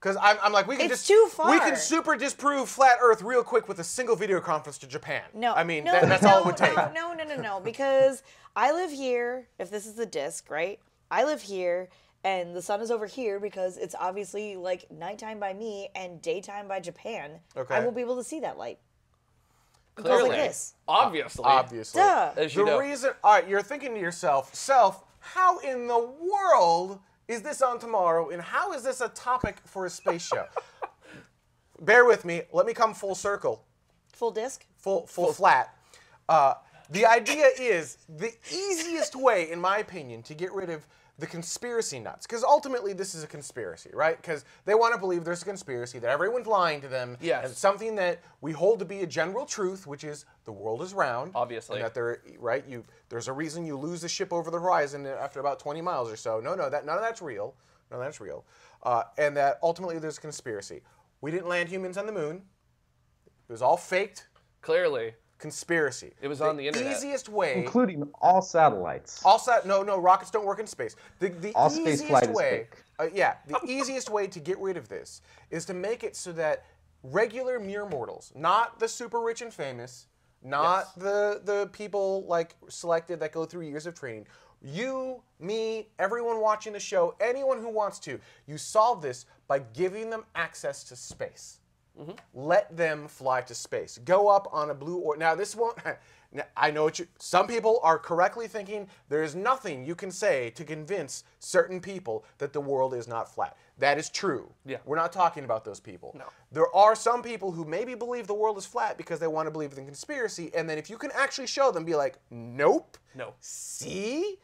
Because I'm, I'm like, we can it's just too far. we can super disprove flat Earth real quick with a single video conference to Japan. No, I mean no, that, that's no, all it would take. No, no, no, no, no. Because I live here. If this is the disc, right? I live here, and the sun is over here because it's obviously like nighttime by me and daytime by Japan. Okay. I won't be able to see that light. Clearly, like this. obviously, obviously. Duh. As you the know. reason. All right, you're thinking to yourself, self, how in the world is this on tomorrow, and how is this a topic for a space show? Bear with me. Let me come full circle. Full disc? Full, full, full. flat. Uh, the idea is the easiest way, in my opinion, to get rid of the conspiracy nuts, because ultimately this is a conspiracy, right? Because they want to believe there's a conspiracy, that everyone's lying to them, yes. and something that we hold to be a general truth, which is the world is round. Obviously. And that there, right? You, there's a reason you lose the ship over the horizon after about twenty miles or so. No, no, that none of that's real. None of that's real. Uh, and that ultimately there's a conspiracy. We didn't land humans on the moon. It was all faked. Clearly. Conspiracy. It was on the internet. The easiest way, including all satellites. All sat. No, no, rockets don't work in space. The the all easiest space flight way. Is fake. Uh, yeah, the easiest way to get rid of this is to make it so that regular mere mortals, not the super rich and famous, not yes. the the people like selected that go through years of training. You, me, everyone watching the show, anyone who wants to, you solve this by giving them access to space. Mm-hmm. Let them fly to space. Go up on a blue or now this won't. Now, I know what you. Some people are correctly thinking there is nothing you can say to convince certain people that the world is not flat. That is true. Yeah. We're not talking about those people. No. There are some people who maybe believe the world is flat because they want to believe in conspiracy, and then if you can actually show them, be like, nope. No. See,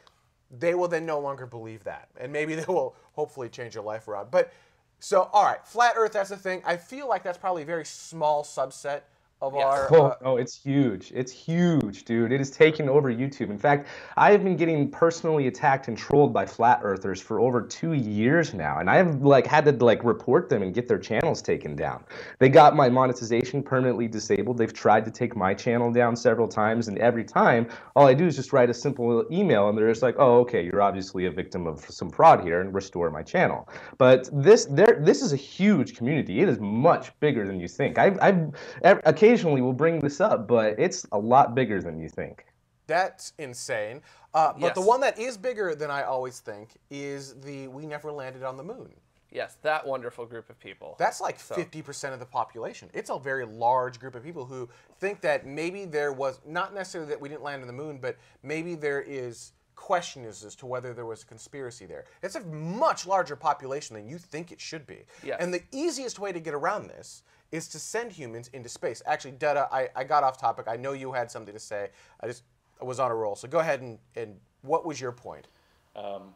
they will then no longer believe that, and maybe they will hopefully change their life around. But. So, all right, flat Earth, that's the thing. I feel like that's probably a very small subset of yes. our... Oh, uh, oh, it's huge. It's huge, dude. It is taking over YouTube. In fact, I have been getting personally attacked and trolled by flat Earthers for over two years now, and I have like had to like report them and get their channels taken down. They got my monetization permanently disabled. They've tried to take my channel down several times, and every time, all I do is just write a simple email, and they're just like, "Oh, okay, you're obviously a victim of some fraud here," and restore my channel. But this, there, this is a huge community. It is much bigger than you think. I've, I've occasionally Occasionally we'll bring this up, but it's a lot bigger than you think. That's insane. Uh, but yes. the one that is bigger than I always think is the We Never Landed on the Moon. Yes, that wonderful group of people. That's like fifty percent so. of the population. It's a very large group of people who think that maybe there was, not necessarily that we didn't land on the moon, but maybe there is question is as to whether there was a conspiracy there. It's a much larger population than you think it should be. Yes. And the easiest way to get around this is to send humans into space. Actually, Detta, I, I got off topic. I know you had something to say. I just I was on a roll. So go ahead and, and what was your point? Um,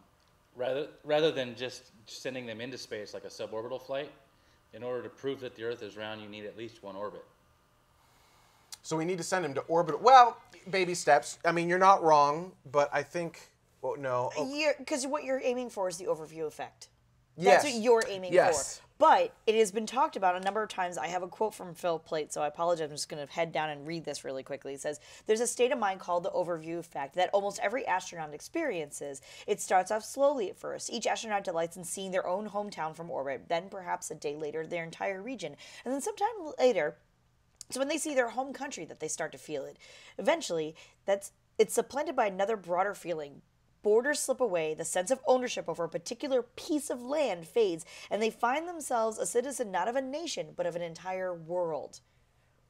rather, rather than just sending them into space like a suborbital flight, in order to prove that the Earth is round, you need at least one orbit. So we need to send them to orbit. Well, baby steps. I mean, you're not wrong, but I think, well, no. Because oh. what you're aiming for is the overview effect. That's yes. what you're aiming yes. for. But it has been talked about a number of times. I have a quote from Phil Plait, so I apologize. I'm just going to head down and read this really quickly. It says, "There's a state of mind called the overview effect that almost every astronaut experiences. It starts off slowly at first. Each astronaut delights in seeing their own hometown from orbit, then perhaps a day later their entire region. And then sometime later, it's when they see their home country that they start to feel it. Eventually, that's it's supplanted by another broader feeling. Borders slip away, the sense of ownership over a particular piece of land fades, and they find themselves a citizen not of a nation, but of an entire world."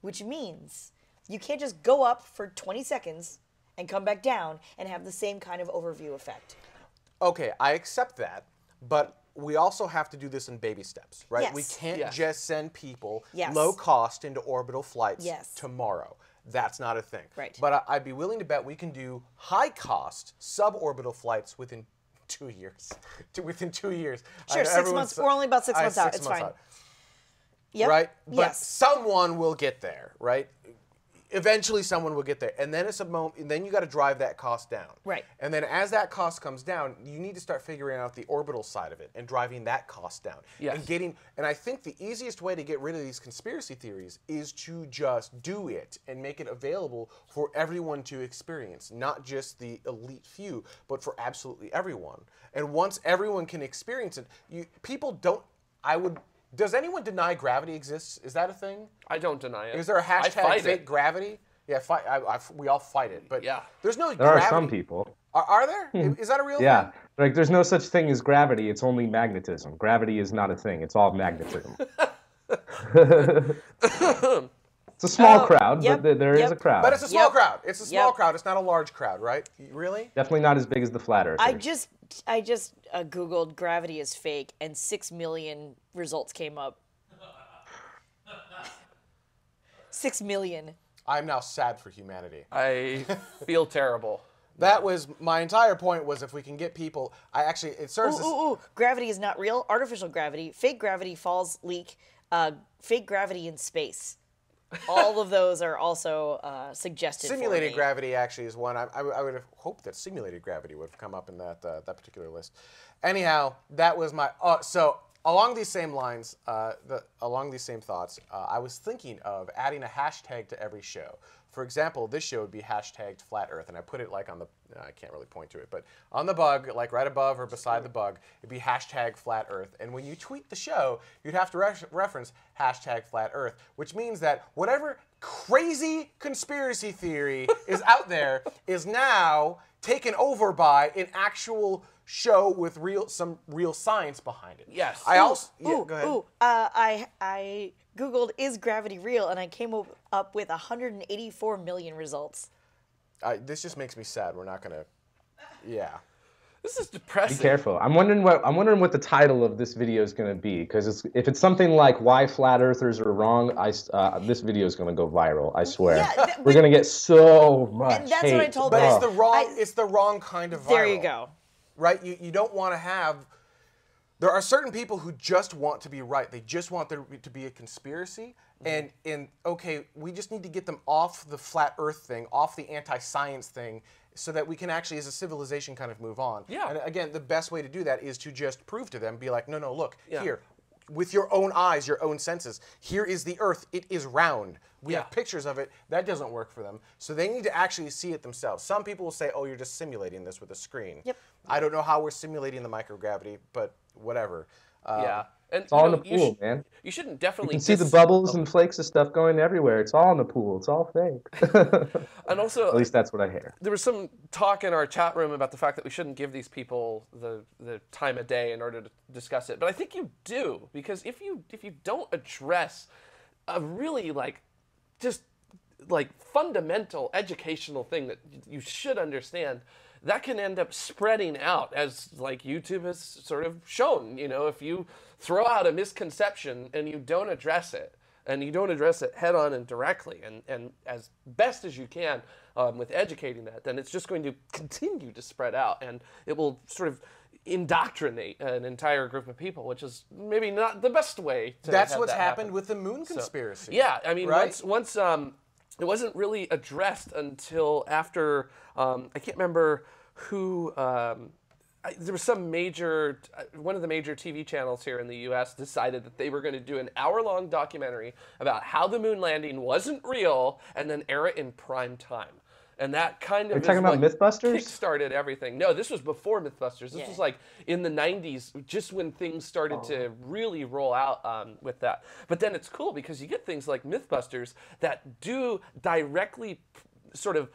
Which means you can't just go up for twenty seconds and come back down and have the same kind of overview effect. Okay, I accept that, but we also have to do this in baby steps, right? Yes. We can't yes. just send people yes. low cost into orbital flights yes. tomorrow. That's not a thing. Right. But I'd be willing to bet we can do high-cost suborbital flights within two years. within two years. Sure, six months. We're only about six months out. It's fine. Yep. Right? But yes. someone will get there, right? Eventually, someone will get there, and then it's a moment. And then you got to drive that cost down. Right. And then as that cost comes down, you need to start figuring out the orbital side of it and driving that cost down. Yes. And getting. And I think the easiest way to get rid of these conspiracy theories is to just do it and make it available for everyone to experience, not just the elite few, but for absolutely everyone. And once everyone can experience it, you people don't. I would. Does anyone deny gravity exists? Is that a thing? I don't deny it. Is there a hashtag fake gravity? Yeah, fight, I, I, we all fight it. But yeah. there's no there gravity. There are some people. Are, are there? Is that a real yeah. thing? Yeah. Like, there's no such thing as gravity. It's only magnetism. Gravity is not a thing. It's all magnetism. It's a small oh, crowd, yep, but th there yep. is a crowd. But it's a small yep. crowd. It's a small yep. crowd. It's not a large crowd, right? Really? Definitely not as big as the Flat Earthers. I just, I just uh, Googled gravity is fake, and six million results came up. Six million. I'm now sad for humanity. I feel terrible. That was, my entire point was if we can get people, I actually, it serves ooh, as... Ooh, ooh, gravity is not real, artificial gravity, fake gravity, falls, leak, uh, fake gravity in space. All of those are also uh, suggested. Simulated for me. Gravity actually is one. I, I, I would have hoped that simulated gravity would have come up in that uh, that particular list. Anyhow, that was my. Uh, so along these same lines, uh, the, along these same thoughts, uh, I was thinking of adding a hashtag to every show. For example, this show would be hashtagged Flat Earth, and I put it like on the. Uh, I can't really point to it, but on the bug, like right above or beside the bug, it'd be hashtag Flat Earth. And when you tweet the show, you'd have to re reference hashtag Flat Earth, which means that whatever crazy conspiracy theory is out there is now taken over by an actual show with real some real science behind it. Yes. I ooh, also. Yeah, ooh, go ahead. Ooh, uh, I I. Googled, is gravity real? And I came up with one hundred eighty-four million results. Uh, this just makes me sad. We're not going to... Yeah. This is depressing. Be careful. I'm wondering what I'm wondering what the title of this video is going to be, because if it's something like "Why Flat Earthers Are Wrong," I uh, this video is going to go viral. I swear. Yeah, we're going to get so much. And that's hate. What I told. But oh. it's the wrong. I, it's the wrong kind of viral. There you go. Right? You you don't want to have. There are certain people who just want to be right. They just want there to be a conspiracy. And, and okay, we just need to get them off the flat earth thing, off the anti-science thing, so that we can actually, as a civilization, kind of move on. Yeah. And again, the best way to do that is to just prove to them, be like, no, no, look, yeah. here, with your own eyes, your own senses, here is the earth. It is round. We yeah. have pictures of it. That doesn't work for them. So they need to actually see it themselves. Some people will say, oh, you're just simulating this with a screen. Yep. I don't know how we're simulating the microgravity, but whatever. Um, yeah. And, it's all know, in the pool, you man. You shouldn't definitely... You can see the bubbles and flakes of stuff going everywhere. It's all in the pool. It's all fake. And also... At least that's what I hear. There was some talk in our chat room about the fact that we shouldn't give these people the, the time of day in order to discuss it. But I think you do, because if you, if you don't address a really, like... just like fundamental educational thing that you should understand, that can end up spreading out, as like YouTube has sort of shown. You know, if you throw out a misconception and you don't address it, and you don't address it head on and directly, and, and as best as you can um, with educating that, then it's just going to continue to spread out, and it will sort of indoctrinate an entire group of people, which is maybe not the best way to That's have what's that happen. happened with the moon conspiracy. So, yeah, I mean, right? once, once um, it wasn't really addressed until after, um, I can't remember who, um, I, there was some major, one of the major T V channels here in the U S decided that they were going to do an hour-long documentary about how the moon landing wasn't real and then air it in prime time. And that kind of Are you talking about like MythBusters? Kickstarted everything. No, this was before MythBusters. This yeah. was like in the nineties, just when things started oh. to really roll out um, with that. But then it's cool because you get things like MythBusters that do directly sort of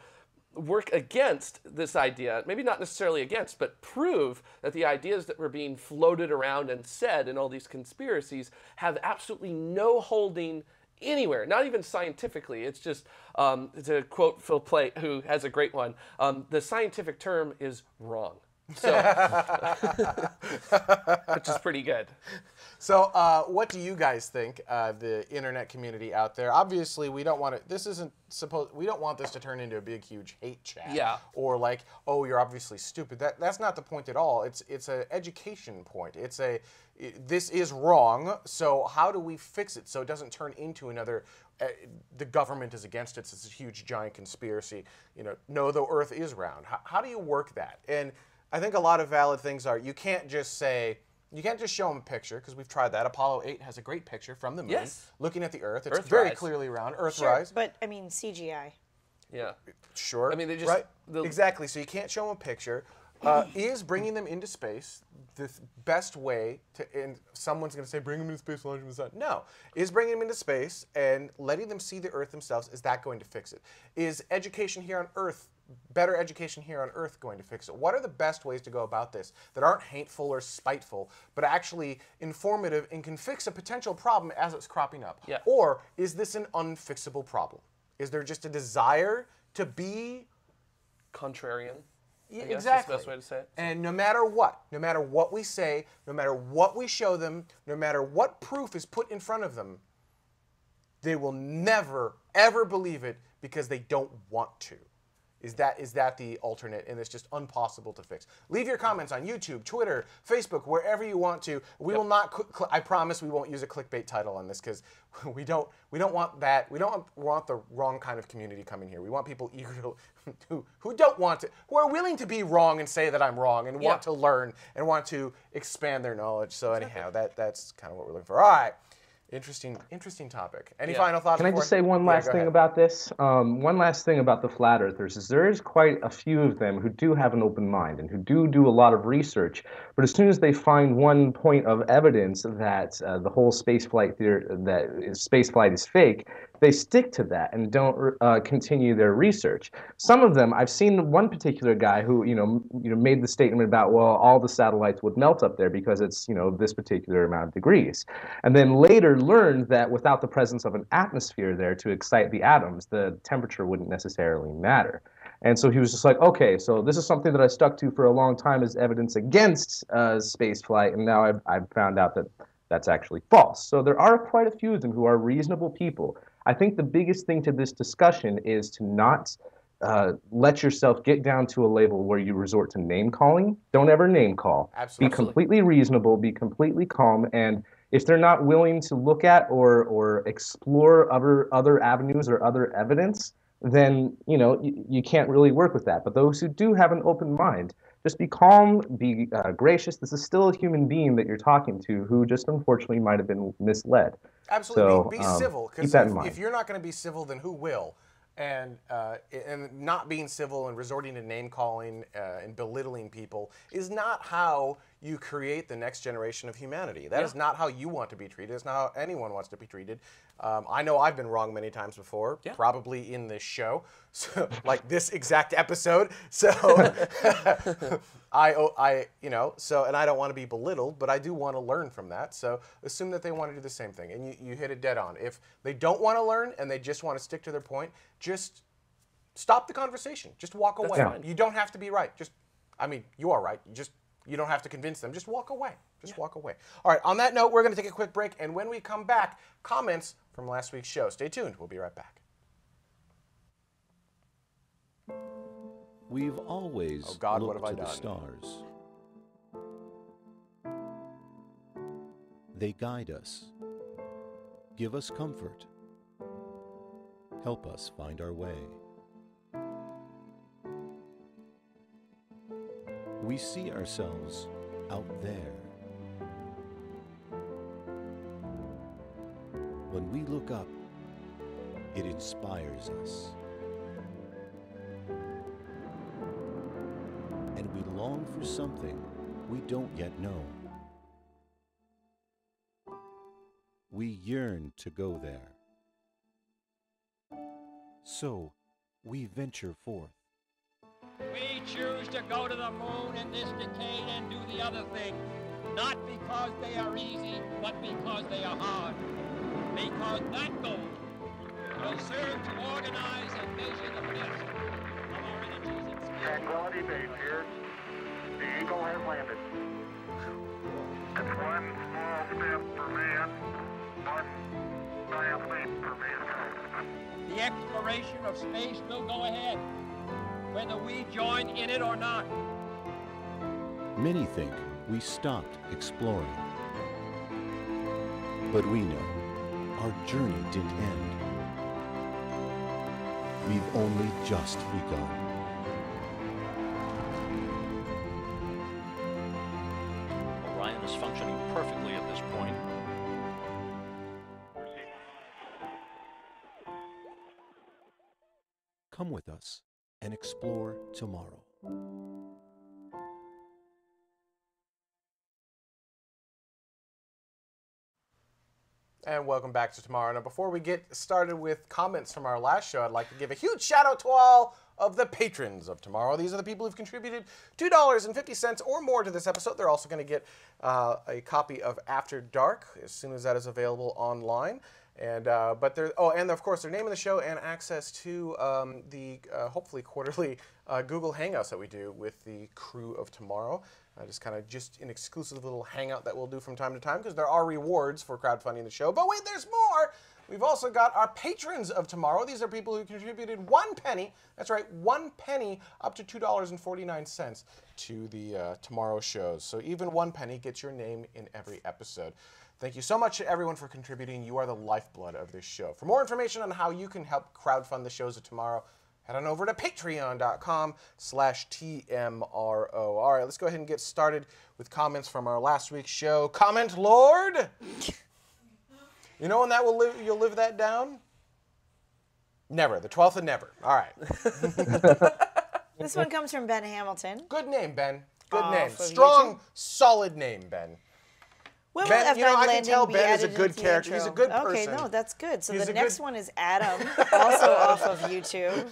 work against this idea. Maybe not necessarily against, but prove that the ideas that were being floated around and said in all these conspiracies have absolutely no holding anywhere, not even scientifically. It's just, um, to quote Phil Plait, who has a great one, um, the scientific term is wrong. So, which is pretty good. So uh, what do you guys think, uh, the internet community out there? Obviously, we don't want it. This isn't supposed. We don't want this to turn into a big, huge hate chat. Yeah. Or like, oh, you're obviously stupid. That that's not the point at all. It's it's an education point. It's a it, this is wrong. So how do we fix it so it doesn't turn into another? Uh, the government is against it. So it's a huge, giant conspiracy. You know, no, the Earth is round. How, how do you work that? And I think a lot of valid things are, you can't just say, you can't just show them a picture, because we've tried that. Apollo eight has a great picture from the moon, yes, looking at the Earth. It's Earthrise. Very clearly round. Earthrise. Sure, but, I mean, C G I. Yeah. Sure. I mean, they just... Right? The... Exactly. So you can't show them a picture. Uh, is bringing them into space the th best way to... And someone's going to say, bring them into space, launch them into the sun. No. Is bringing them into space and letting them see the Earth themselves, is that going to fix it? Is education here on Earth... better education here on Earth going to fix it? What are the best ways to go about this that aren't hateful or spiteful, but actually informative and can fix a potential problem as it's cropping up? Yeah. Or is this an unfixable problem? Is there just a desire to be... contrarian? Yeah, exactly. That's the best way to say it. And no matter what, no matter what we say, no matter what we show them, no matter what proof is put in front of them, they will never, ever believe it because they don't want to. Is that, is that the alternate, and it's just impossible to fix? Leave your comments on YouTube, Twitter, Facebook, wherever you want to. We yep. will not, I promise we won't use a clickbait title on this, because we don't, we don't want that. We don't want the wrong kind of community coming here. We want people eager to, who, who don't want to, who are willing to be wrong and say that I'm wrong, and yep. want to learn and want to expand their knowledge. So anyhow, that, that's kind of what we're looking for. All right. Interesting, interesting topic. Any yeah. final thoughts? Can I just say one last yeah, thing ahead. about this? Um, one last thing about the flat earthers is there is quite a few of them who do have an open mind and who do do a lot of research. But as soon as they find one point of evidence that uh, the whole spaceflight theory, that spaceflight is fake, they stick to that and don't uh, continue their research. Some of them, I've seen one particular guy who, you know, you know, made the statement about, well, all the satellites would melt up there because it's, you know, this particular amount of degrees, and then later learned that without the presence of an atmosphere there to excite the atoms, the temperature wouldn't necessarily matter. And so he was just like, okay, so this is something that I stuck to for a long time as evidence against uh, spaceflight, and now I've, I've found out that that's actually false. So there are quite a few of them who are reasonable people. I think the biggest thing to this discussion is to not uh, let yourself get down to a level where you resort to name-calling. Don't ever name-call. Absolutely. Be completely reasonable, be completely calm, and if they're not willing to look at or, or explore other, other avenues or other evidence, then you know you, you can't really work with that. But those who do have an open mind, just be calm, be uh, gracious. This is still a human being that you're talking to who just unfortunately might have been misled. Absolutely. So, be um, civil. Keep that in mind. If you're not going to be civil, then who will? And uh, and not being civil and resorting to name calling uh, and belittling people is not how you create the next generation of humanity. That yeah. is not how you want to be treated. It's not how anyone wants to be treated. Um, I know I've been wrong many times before, yeah. probably in this show, so, like this exact episode. So I, I, you know, so and I don't want to be belittled, but I do want to learn from that. So assume that they want to do the same thing, and you, you hit it dead on. If they don't want to learn and they just want to stick to their point, just stop the conversation. Just walk away. Yeah. You don't have to be right. Just, I mean, you are right. You just. You don't have to convince them. Just walk away. Just yeah. walk away. All right, on that note, we're going to take a quick break. And when we come back, comments from last week's show. Stay tuned. We'll be right back. We've always oh God, looked what have I done? the stars. They guide us, give us comfort, help us find our way. We see ourselves out there. When we look up, it inspires us. And we long for something we don't yet know. We yearn to go there. So we venture forth. We choose to go to the moon in this decade and do the other thing, not because they are easy, but because they are hard. Because that goal will serve to organize and measure the best of our energies and skills. Tranquility Base here. The Eagle has landed. It's one small step for man, one giant leap for mankind. The exploration of space will go ahead, whether we join in it or not. Many think we stopped exploring. But we know our journey didn't end. We've only just begun. Orion is functioning perfectly at this point. Come with us and explore tomorrow. And welcome back to Tomorrow. Now, before we get started with comments from our last show, I'd like to give a huge shout out to all of the patrons of Tomorrow. These are the people who've contributed two dollars and fifty cents or more to this episode. They're also going to get uh, a copy of After Dark as soon as that is available online. And uh, but they're oh, and of course their name of the show and access to um, the uh, hopefully quarterly uh, Google Hangouts that we do with the crew of Tomorrow. Uh, just kind of just an exclusive little hangout that we'll do from time to time because there are rewards for crowdfunding the show. But wait, there's more! We've also got our patrons of Tomorrow. These are people who contributed one penny, that's right, one penny up to two dollars and forty-nine cents to the uh, Tomorrow shows. So even one penny gets your name in every episode. Thank you so much to everyone for contributing. You are the lifeblood of this show. For more information on how you can help crowdfund the shows of Tomorrow, head on over to patreon dot com slash T M R O. All right, let's go ahead and get started with comments from our last week's show. Comment Lord! You know when that will live, you'll live that down? Never, the twelfth of never. All right. This one comes from Ben Hamilton. Good name, Ben. Good uh, name. Strong, solid name, Ben. When Ben, will you know, I can tell Ben is a good character. Intro. He's a good person. Okay, no, that's good. So He's the next good... one is Adam, also off of YouTube.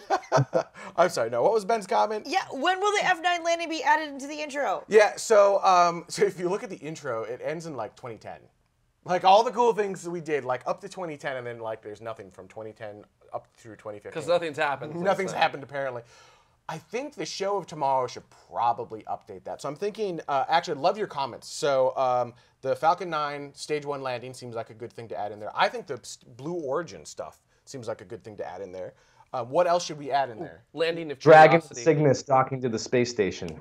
I'm sorry, no, what was Ben's comment? Yeah, when will the F nine landing be added into the intro? Yeah, so um, so if you look at the intro, it ends in like twenty ten. Like all the cool things that we did, like up to twenty ten, and then like there's nothing from twenty ten up through twenty fifteen. Because nothing's happened. Nothing's happened, apparently. I think the show of tomorrow should probably update that. So I'm thinking, uh, actually, love your comments. So um, the Falcon nine stage one landing seems like a good thing to add in there. I think the Blue Origin stuff seems like a good thing to add in there. Uh, what else should we add in there? Landing of Dragon, Cygnus docking to the space station.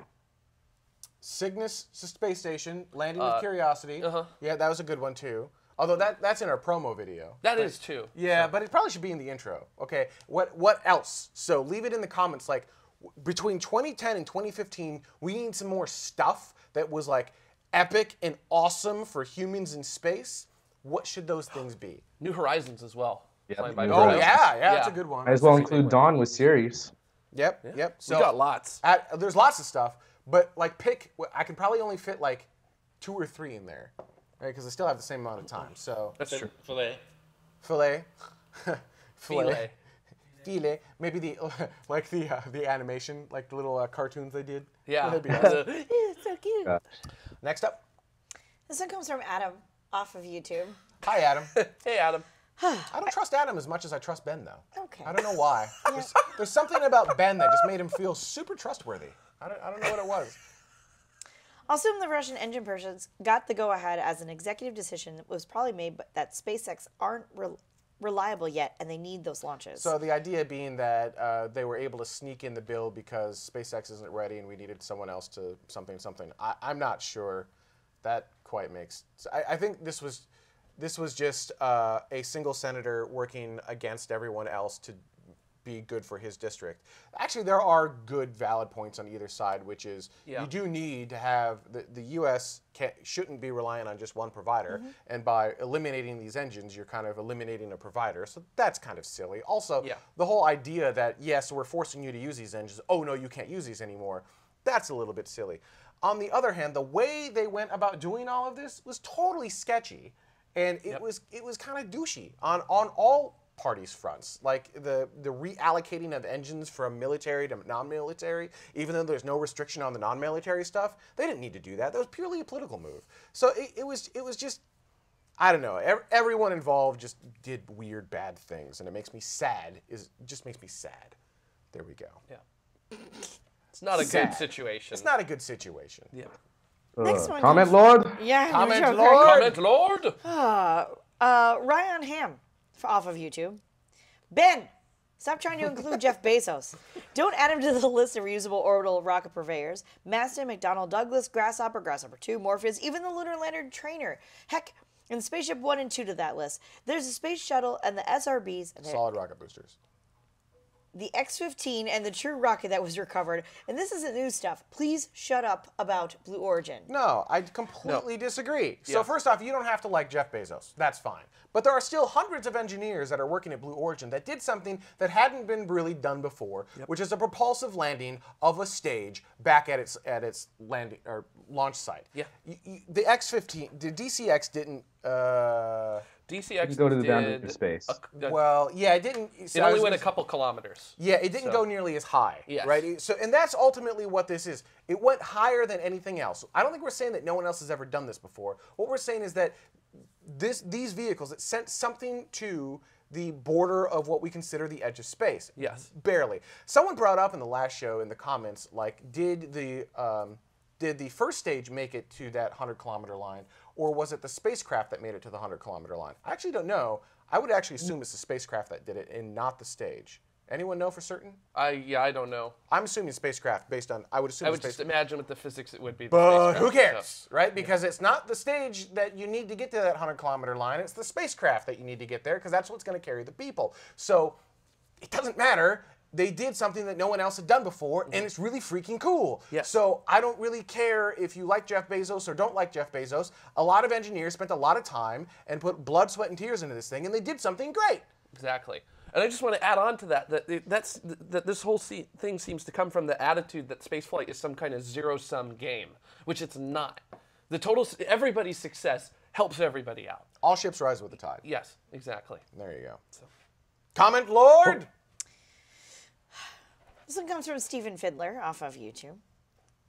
Cygnus to space station, landing uh, of Curiosity. Uh-huh. Yeah, that was a good one too. Although that that's in our promo video. That but, is too. Yeah, so. But it probably should be in the intro. Okay, what what else? So leave it in the comments, like. Between twenty ten and twenty fifteen, we need some more stuff that was like epic and awesome for humans in space. What should those things be? New Horizons as well. Yep. Oh, yeah, yeah, yeah, that's a good one. Might as well include Dawn with Ceres. Yep, yeah. Yep. So we got lots. At, there's lots of stuff, but like pick, I could probably only fit like two or three in there, right? Because I still have the same amount of time. So that's true. Filet. Filet. Filet. Filet. Maybe the like the uh, the animation, like the little uh, cartoons they did. Yeah, that'd be awesome. Yeah, it's so cute. Gosh. Next up, this one comes from Adam off of YouTube. Hi, Adam. Hey, Adam. I don't trust Adam as much as I trust Ben, though. Okay. I don't know why. Yeah. There's, there's something about Ben that just made him feel super trustworthy. I don't I don't know what it was. Also, the Russian engine persons got the go-ahead as an executive decision that was probably made, but that SpaceX aren't. reliable yet, and they need those launches. So the idea being that uh, they were able to sneak in the bill because SpaceX isn't ready and we needed someone else to something something. I, I'm not sure that quite makes sense. I, I think this was this was just uh, a single senator working against everyone else to be good for his district. Actually, there are good valid points on either side, which is yeah. you do need to have the, the U S can't, shouldn't be reliant on just one provider, mm-hmm. and by eliminating these engines, you're kind of eliminating a provider, so that's kind of silly. Also, yeah. the whole idea that, yes, we're forcing you to use these engines, oh no, you can't use these anymore, that's a little bit silly. On the other hand, the way they went about doing all of this was totally sketchy, and it yep. was it was kind of douchey on, on all parties' fronts, like the the reallocating of engines from military to non-military, even though there's no restriction on the non-military stuff. They didn't need to do that. That was purely a political move. So it, it was it was just, I don't know, ev everyone involved just did weird bad things, and it makes me sad. Is just makes me sad. There we go. Yeah. It's not a Sad. good situation. It's not a good situation. Yeah. Uh, Next one comment, Lord? Yeah. Comment, no Lord? Comment, Lord? Uh, uh, Ryan Ham off of YouTube. Ben, stop trying to include Jeff Bezos. Don't add him to the list of reusable orbital rocket purveyors. Mastin, McDonnell Douglas, Grasshopper, Grasshopper two, Morpheus, even the Lunar Lander Trainer. Heck, and Spaceship one and two to that list. There's the Space Shuttle and the S R Bs. And Solid rocket boosters. The X fifteen and the true rocket that was recovered. And this isn't new stuff. Please shut up about Blue Origin. No, I completely no. disagree. Yes. So first off, you don't have to like Jeff Bezos. That's fine. But there are still hundreds of engineers that are working at Blue Origin that did something that hadn't been really done before, yep. which is a propulsive landing of a stage back at its at its landing or launch site. Yeah. You, you, the X fifteen, the D C X didn't. Uh, D C X go to the boundary of space. A, a, well, yeah, it didn't. So it only was, went a couple kilometers. Yeah, it didn't so. go nearly as high. Yes. Right. So, and that's ultimately what this is. It went higher than anything else. I don't think we're saying that no one else has ever done this before. What we're saying is that this, these vehicles, it sent something to the border of what we consider the edge of space. Yes. Barely. Someone brought up in the last show in the comments, like, did the um, did the first stage make it to that hundred kilometer line? Or was it the spacecraft that made it to the hundred kilometer line? I actually don't know. I would actually assume it's the spacecraft that did it and not the stage. Anyone know for certain? I yeah, I don't know. I'm assuming spacecraft based on, I would assume I would just imagine with the physics it would be the spacecraft. But who cares, right? Because yeah. it's not the stage that you need to get to that hundred kilometer line. It's the spacecraft that you need to get there because that's what's going to carry the people. So it doesn't matter. They did something that no one else had done before, and it's really freaking cool. Yes. So I don't really care if you like Jeff Bezos or don't like Jeff Bezos. A lot of engineers spent a lot of time and put blood, sweat, and tears into this thing, and they did something great. Exactly. And I just want to add on to that, that, that's, that this whole thing seems to come from the attitude that spaceflight is some kind of zero-sum game, which it's not. The total, everybody's success helps everybody out. All ships rise with the tide. Yes, exactly. There you go. So. Comment, Lord! Oh. This one comes from Stephen Fiddler off of YouTube.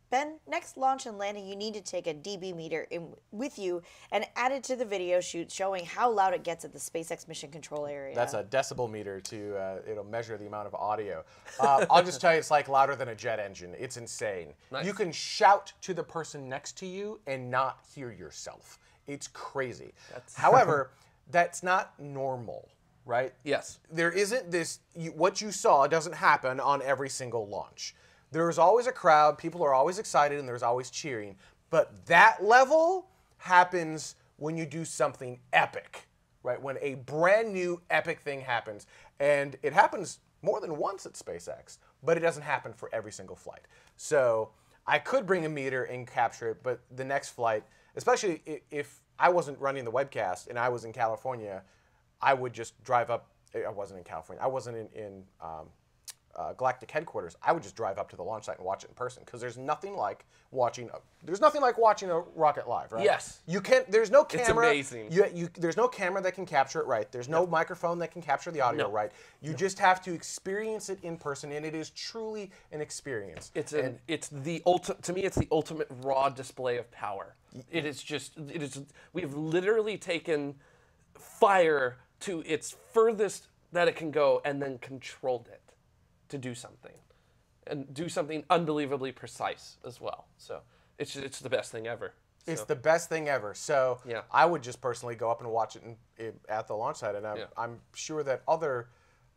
Ben, next launch and landing, you need to take a D B meter in with you and add it to the video shoot showing how loud it gets at the SpaceX mission control area. That's a decibel meter to, uh, it'll measure the amount of audio. Uh, I'll just tell you, it's like louder than a jet engine. It's insane. Nice. You can shout to the person next to you and not hear yourself. It's crazy. That's However, that's not normal. Right? Yes. There isn't this, you, what you saw doesn't happen on every single launch. There's always a crowd, people are always excited, and there's always cheering. But that level happens when you do something epic, right? When a brand new epic thing happens. And it happens more than once at SpaceX, but it doesn't happen for every single flight. So I could bring a meter and capture it, but the next flight, especially if I wasn't running the webcast and I was in California, I would just drive up. I wasn't in California. I wasn't in, in um, uh, Galactic headquarters. I would just drive up to the launch site and watch it in person because there's nothing like watching. A, there's nothing like watching a rocket live, right? Yes. You can't. There's no camera. It's amazing. You, you, there's no camera that can capture it right. There's no, no. microphone that can capture the audio no. right. You no. just have to experience it in person, and it is truly an experience. It's and an. It's the ultimate. To me, it's the ultimate raw display of power. It is just. It is. We've literally taken fire to its furthest that it can go and then controlled it to do something and do something unbelievably precise as well. So it's it's the best thing ever. So. It's the best thing ever. So yeah. I would just personally go up and watch it in, in, at the launch site, and I'm, yeah. I'm sure that other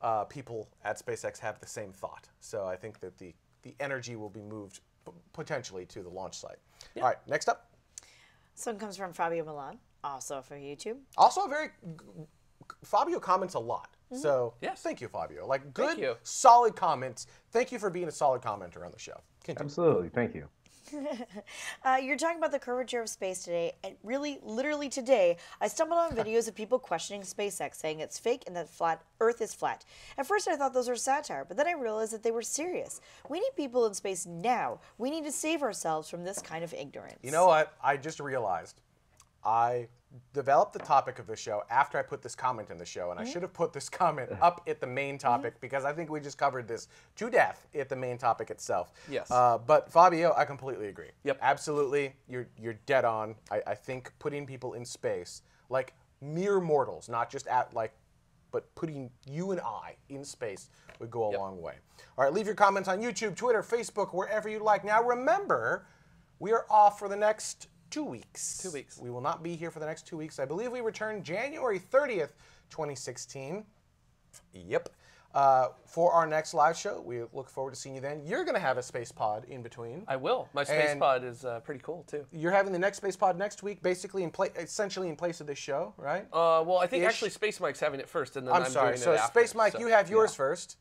uh, people at SpaceX have the same thought. So I think that the, the energy will be moved p potentially to the launch site. Yeah. All right, next up. This one comes from Fabio Milan, also from YouTube. Also a very... Fabio comments a lot, mm-hmm. so yes. thank you, Fabio. Like, good, solid comments. Thank you for being a solid commenter on the show. Continue. Absolutely, thank you. uh, you're talking about the curvature of space today, and really, literally today, I stumbled on videos of people questioning SpaceX, saying it's fake and that flat Earth is flat. At first I thought those were satire, but then I realized that they were serious. We need people in space now. We need to save ourselves from this kind of ignorance. You know what? I just realized I... developed the topic of the show after I put this comment in the show, and mm-hmm. I should have put this comment up at the main topic mm-hmm. because I think we just covered this to death at the main topic itself. Yes. Uh, but Fabio, I completely agree. Yep. Absolutely, you're you're dead on. I, I think putting people in space, like mere mortals, not just at like, but putting you and I in space would go a yep. long way. All right, leave your comments on YouTube, Twitter, Facebook, wherever you like. Now, remember, we are off for the next two weeks. Two weeks. We will not be here for the next two weeks. I believe we return January thirtieth, twenty sixteen. Yep. Uh, for our next live show, we look forward to seeing you then. You're going to have a space pod in between. I will. My space and pod is uh, pretty cool too. You're having the next space pod next week, basically in place, essentially in place of this show, right? Uh, well, I think Ish. actually Space Mike's having it first, and then I'm, I'm sorry. Doing so it after, Space Mike, so, you have yours yeah. first.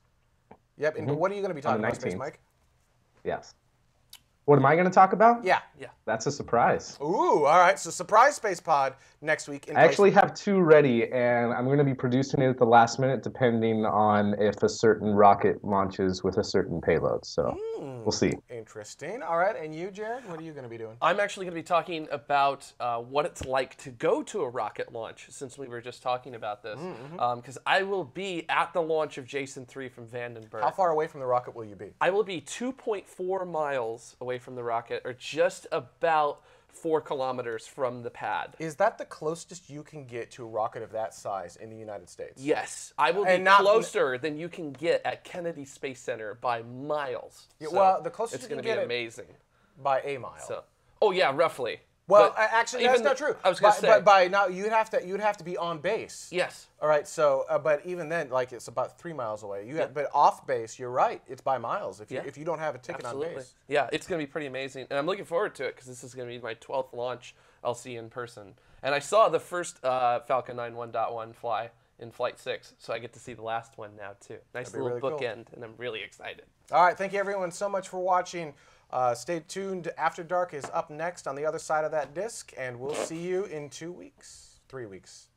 Yep. And mm-hmm. what are you going to be talking about, Space Mike? Yes. What am I going to talk about? Yeah, yeah. That's a surprise. Ooh, all right. So surprise space pod next week. In I actually have two ready, and I'm going to be producing it at the last minute, depending on if a certain rocket launches with a certain payload. So mm, we'll see. Interesting. All right. And you, Jared, what are you going to be doing? I'm actually going to be talking about uh, what it's like to go to a rocket launch, since we were just talking about this, because mm-hmm. um, I will be at the launch of Jason three from Vandenberg. How far away from the rocket will you be? I will be two point four miles away from the rocket, or just about four kilometers from the pad. Is that the closest you can get to a rocket of that size in the United States? Yes. I will and be closer than you can get at Kennedy Space Center by miles. Yeah, so well, the closest you can get... It's going to be amazing. By a mile. So, oh, yeah, roughly. Well, but actually, that's not true. I was going to say. But by now, you'd have to you'd have to be on base. Yes. All right. So, uh, but even then, like it's about three miles away. You yeah. have, but off base, you're right. It's by miles. If you yeah. if you don't have a ticket Absolutely. on base. Yeah, it's going to be pretty amazing, and I'm looking forward to it because this is going to be my twelfth launch I'll see in person. And I saw the first uh, Falcon nine one point one fly in Flight six, so I get to see the last one now too. Nice little really bookend, cool. and I'm really excited. All right. Thank you, everyone, so much for watching. Uh, stay tuned. After Dark is up next on the other side of that disc, and we'll see you in two weeks, three weeks.